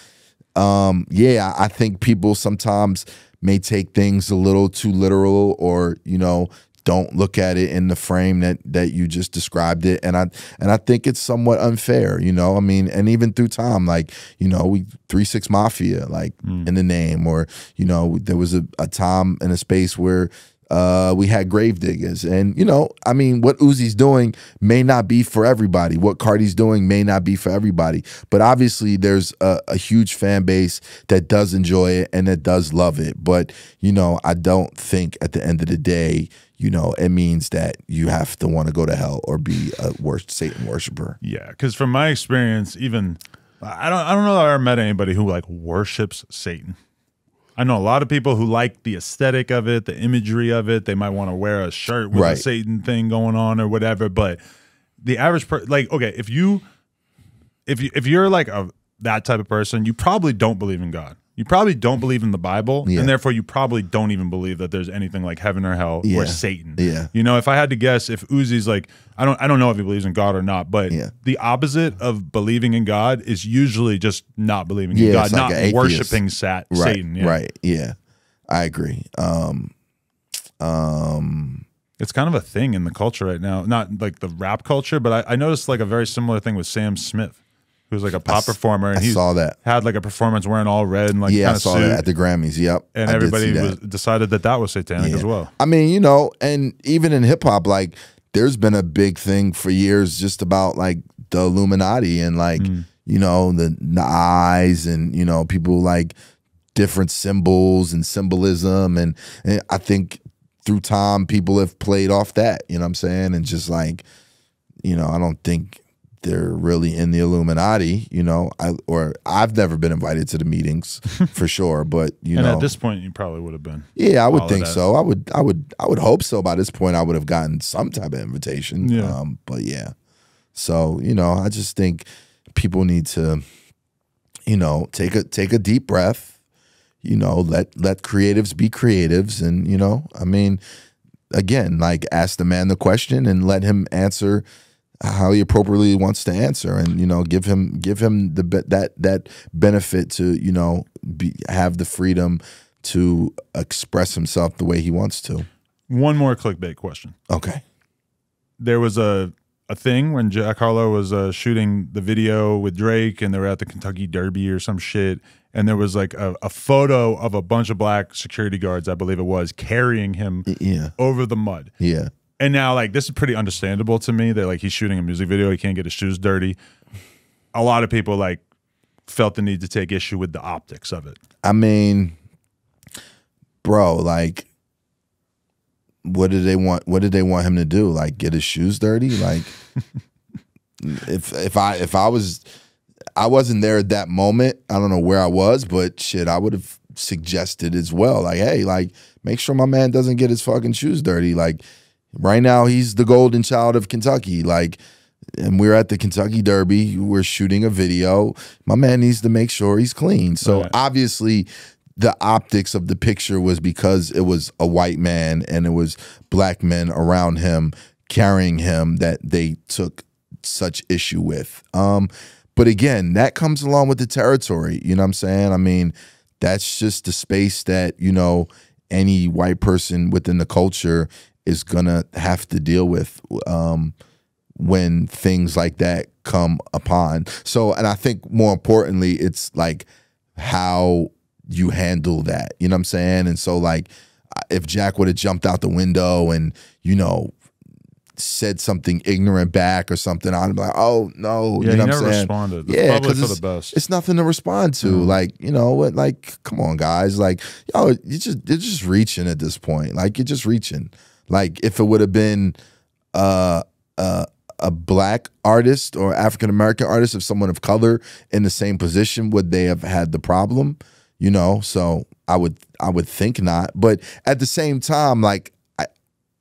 um, yeah, I think people sometimes may take things a little too literal, or you know, don't look at it in the frame that that you just described it. And I and I think it's somewhat unfair, you know. I mean, and even through time, like you know, we three six Mafia, like mm. in the name, or you know, there was a, a time and a space where Uh, we had Gravediggaz. And, you know, I mean, what Uzi's doing may not be for everybody. What Cardi's doing may not be for everybody. But obviously there's a, a huge fan base that does enjoy it and that does love it. But, you know, I don't think at the end of the day, you know, it means that you have to want to go to hell or be a worst Satan worshiper. Yeah, because from my experience, even I don't, I don't know that I ever met anybody who like worships Satan. I know a lot of people who like the aesthetic of it, the imagery of it. They might want to wear a shirt with right. a Satan thing going on or whatever. But the average person, like, okay, if you, if you, if you're like a that type of person, you probably don't believe in God. You probably don't believe in the Bible, yeah. and therefore you probably don't even believe that there's anything like heaven or hell yeah. or Satan. Yeah. You know, if I had to guess, if Uzi's like, I don't I don't know if he believes in God or not, but yeah. the opposite of believing in God is usually just not believing yeah, in God, not like worshiping sat right, Satan. Yeah. Right, yeah. I agree. Um, um, it's kind of a thing in the culture right now, not like the rap culture, but I, I noticed like a very similar thing with Sam Smith. Who's like a pop I, performer, and he saw that had like a performance wearing all red and like yeah, I saw suit. that at the Grammys. Yep, and I everybody was, decided that that was satanic yeah. as well. I mean, you know, and even in hip hop, like there's been a big thing for years just about like the Illuminati and like mm. you know the, the eyes and you know people like different symbols and symbolism, and, and I think through time people have played off that. You know what I'm saying? And just like you know, I don't think. They're really in the Illuminati, you know, I, or I've never been invited to the meetings for sure. But, you and know, at this point, you probably would have been. Yeah, I would think so. I would I would I would hope so. By this point, I would have gotten some type of invitation. Yeah. Um, but yeah. So, you know, I just think people need to, you know, take a take a deep breath, you know, let let creatives be creatives. And, you know, I mean, again, like ask the man the question and let him answer how he appropriately wants to answer, and you know, give him give him the that that benefit to you know be, have the freedom to express himself the way he wants to. One more clickbait question. Okay, there was a a thing when Jack Harlow was uh, shooting the video with Drake, and they were at the Kentucky Derby or some shit, and there was like a, a photo of a bunch of black security guards, I believe it was, carrying him yeah. over the mud. Yeah. And now, like, this is pretty understandable to me that, like, he's shooting a music video. He can't get his shoes dirty. A lot of people, like, felt the need to take issue with the optics of it. I mean, bro, like, what did they want? What did they want him to do? Like, get his shoes dirty? Like, if if I if I was, I wasn't there at that moment. I don't know where I was, but shit, I would have suggested as well. Like, hey, like, make sure my man doesn't get his fucking shoes dirty. Like. Right now, he's the golden child of Kentucky. Like, and we're at the Kentucky Derby. We're shooting a video. My man needs to make sure he's clean. So right. obviously, the optics of the picture was because it was a white man and it was black men around him carrying him that they took such issue with. Um, but again, that comes along with the territory. You know what I'm saying? I mean, that's just the space that, you know, any white person within the culture is gonna have to deal with um, when things like that come upon. So, and I think more importantly, it's like how you handle that, you know what I'm saying? And so like, if Jack would have jumped out the window and, you know, said something ignorant back or something, I'd be like, oh no, yeah, you know what I'm saying? Responded. Yeah, probably for the best. It's nothing to respond to. Mm. Like, you know what? Like, come on, guys. Like, yo, you just you're just reaching at this point. Like, you're just reaching. Like, if it would have been uh, uh, a black artist or African-American artist, if someone of color in the same position, would they have had the problem? You know, so I would I would think not. But at the same time, like, I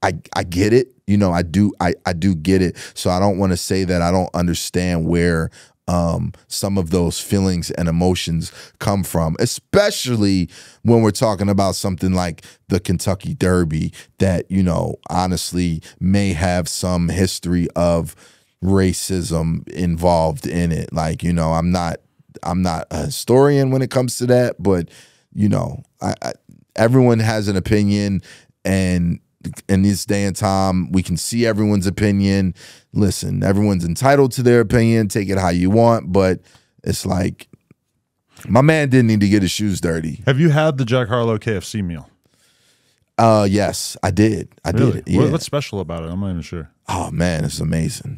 I, I get it. You know, I do I, I do get it. So I don't want to say that I don't understand where um, some of those feelings and emotions come from, especially when we're talking about something like the Kentucky Derby that, you know, honestly may have some history of racism involved in it. Like, you know, I'm not I'm not a historian when it comes to that, but, you know, I, I, everyone has an opinion, and in this day and time, we can see everyone's opinion. Listen, everyone's entitled to their opinion. Take it how you want, but it's like, my man didn't need to get his shoes dirty. Have you had the Jack Harlow K F C meal? Uh, yes, I did. I really? did. Yeah. What, what's special about it? I'm not even sure. Oh man, it's amazing.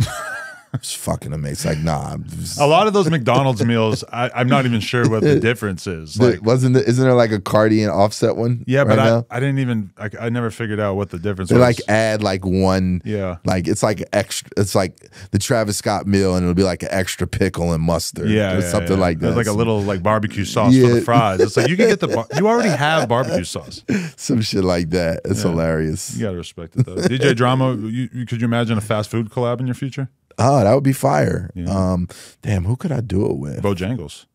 It's fucking amazing. Like, nah. A lot of those McDonald's meals, I, I'm not even sure what the difference is. Like, the, wasn't the, isn't there like a Cardi and Offset one? Yeah, right but I, I didn't even. I, I never figured out what the difference. They was. like add like one. Yeah. Like it's like extra. It's like the Travis Scott meal, and it'll be like an extra pickle and mustard. Yeah, or yeah something yeah. like that. There's like a little like barbecue sauce yeah. for the fries. It's like you can get the. You already have barbecue sauce. Some shit like that. It's yeah. hilarious. You gotta respect it though. D J Drama, you, you, could you imagine a fast food collab in your future? Oh, that would be fire. Yeah. Um, damn, who could I do it with? Bojangles.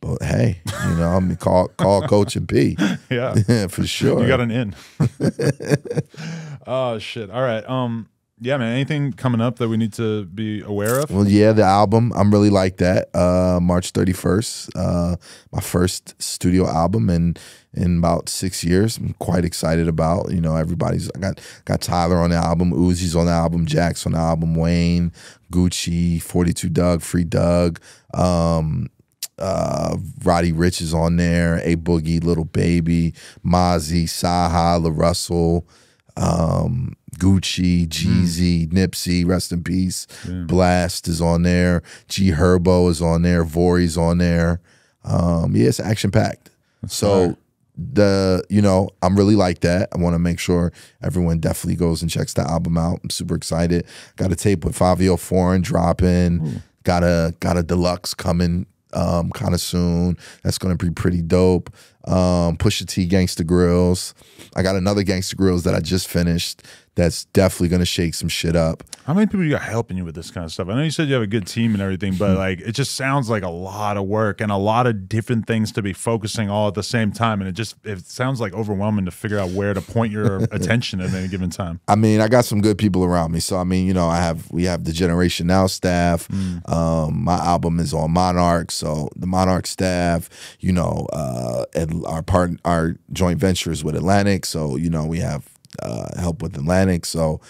But hey, you know, I'm call call Coach and P. Yeah. Yeah, for sure. You got an in. Oh shit. All right. Um, yeah, man. Anything coming up that we need to be aware of? Well, yeah, the album. I'm really like that. Uh March thirty-first. Uh my first studio album and in about six years, I'm quite excited about. You know, everybody's. I got got Tyler on the album, Uzi's on the album, Jack's on the album, Wayne, Gucci, forty-two Doug, Free Doug, um, uh, Roddy Ricch is on there, A Boogie, Little Baby, Mozzie, Saha, La Russell, um, Gucci, Jeezy, mm. Nipsey, rest in peace. Yeah. Blast is on there, G Herbo is on there, Vori's on there. Um, yeah, it's action packed. That's so. Fair. The you know I'm really like that. I want to make sure everyone definitely goes and checks the album out. I'm super excited. Got a tape with Fabio Foreign dropping. Ooh. Got a got a deluxe coming um, kind of soon. That's gonna be pretty dope. Um, Pusha T, Gangsta Grillz. I got another Gangsta Grillz that I just finished. That's definitely gonna shake some shit up. How many people you got helping you with this kind of stuff? I know you said you have a good team and everything, but like it just sounds like a lot of work and a lot of different things to be focusing all at the same time, and it just it sounds like overwhelming to figure out where to point your attention at any given time. I mean, I got some good people around me, so I mean, you know, I have we have the Generation Now staff. Mm. Um, my album is on Monarch, so the Monarch staff, you know, uh, and our part our joint ventures with Atlantic, so you know we have. Uh, help with Atlantic, so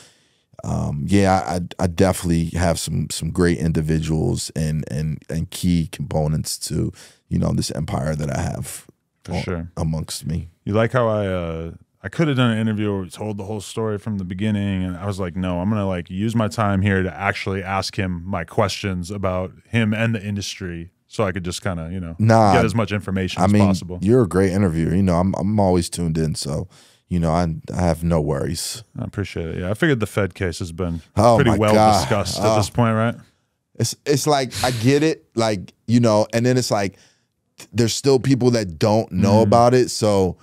um, yeah, I, I definitely have some some great individuals and and and key components to you know this empire that I have for sure amongst me. You like how I uh, I could have done an interview where we told the whole story from the beginning, and I was like, no, I'm gonna like use my time here to actually ask him my questions about him and the industry. So I could just kind of you know nah, get as much information I as mean, possible. You're a great interviewer. You know, I'm I'm always tuned in, so. You know, I, I have no worries. I appreciate it. Yeah, I figured the Fed case has been oh pretty well God. discussed at uh, this point, right? It's it's like I get it, like you know, and then it's like there's still people that don't know mm. about it. So,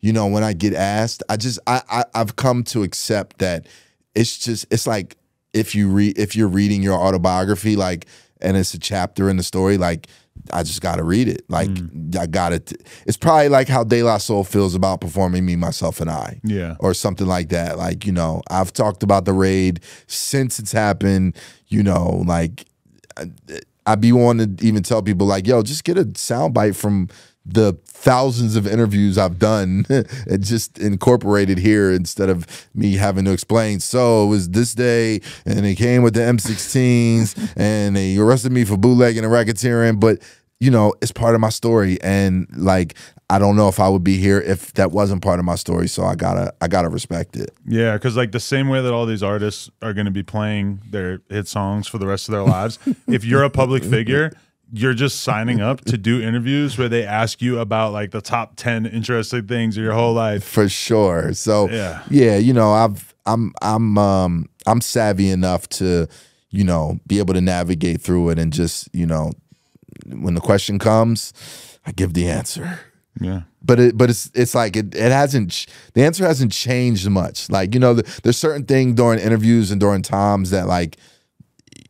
you know, when I get asked, I just I, I I've come to accept that it's just it's like if you read if you're reading your autobiography, like, and it's a chapter in the story, like. I just gotta read it. Like mm. I got it. It's probably like how De La Soul feels about performing Me, Myself, and I. Yeah. Or something like that. Like, you know, I've talked about the raid since it's happened. You know, like I, I be wanting to even tell people like, yo, just get a soundbite from the thousands of interviews I've done and just incorporated here instead of me having to explain. So it was this day and they came with the M sixteens and they arrested me for bootlegging and racketeering. But, you know, it's part of my story. And like, I don't know if I would be here if that wasn't part of my story. So I gotta, I gotta respect it. Yeah. Because like the same way that all these artists are going to be playing their hit songs for the rest of their lives, if you're a public figure, you're just signing up to do interviews where they ask you about like the top ten interesting things of your whole life. For sure. So yeah, yeah you know, I've I'm I'm um I'm savvy enough to, you know, be able to navigate through it and just, you know, when the question comes, I give the answer. Yeah. But it but it's it's like it it hasn't the answer hasn't changed much. Like, you know, the, there's certain things during interviews and during times that like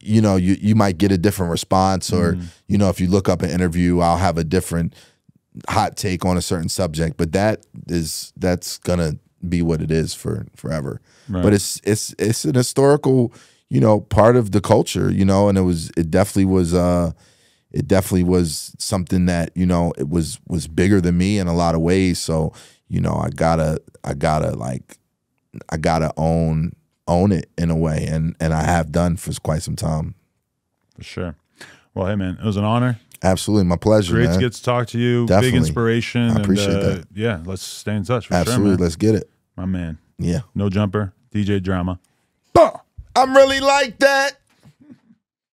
you know, you, you might get a different response or, mm. you know, if you look up an interview, I'll have a different hot take on a certain subject. But that is that's going to be what it is for forever. Right. But it's it's it's an historical, you know, part of the culture, you know, and it was it definitely was uh, it definitely was something that, you know, it was was bigger than me in a lot of ways. So, you know, I gotta I gotta like I gotta own. own it in a way, and and I have done for quite some time. For sure. Well, hey man, it was an honor. Absolutely, my pleasure. Great man. to get to talk to you. Definitely. Big inspiration. I appreciate and, uh, that. Yeah, let's stay in touch. For Absolutely, sure, let's get it. my man. Yeah. No Jumper, D J Drama. Bah! I'm really like that.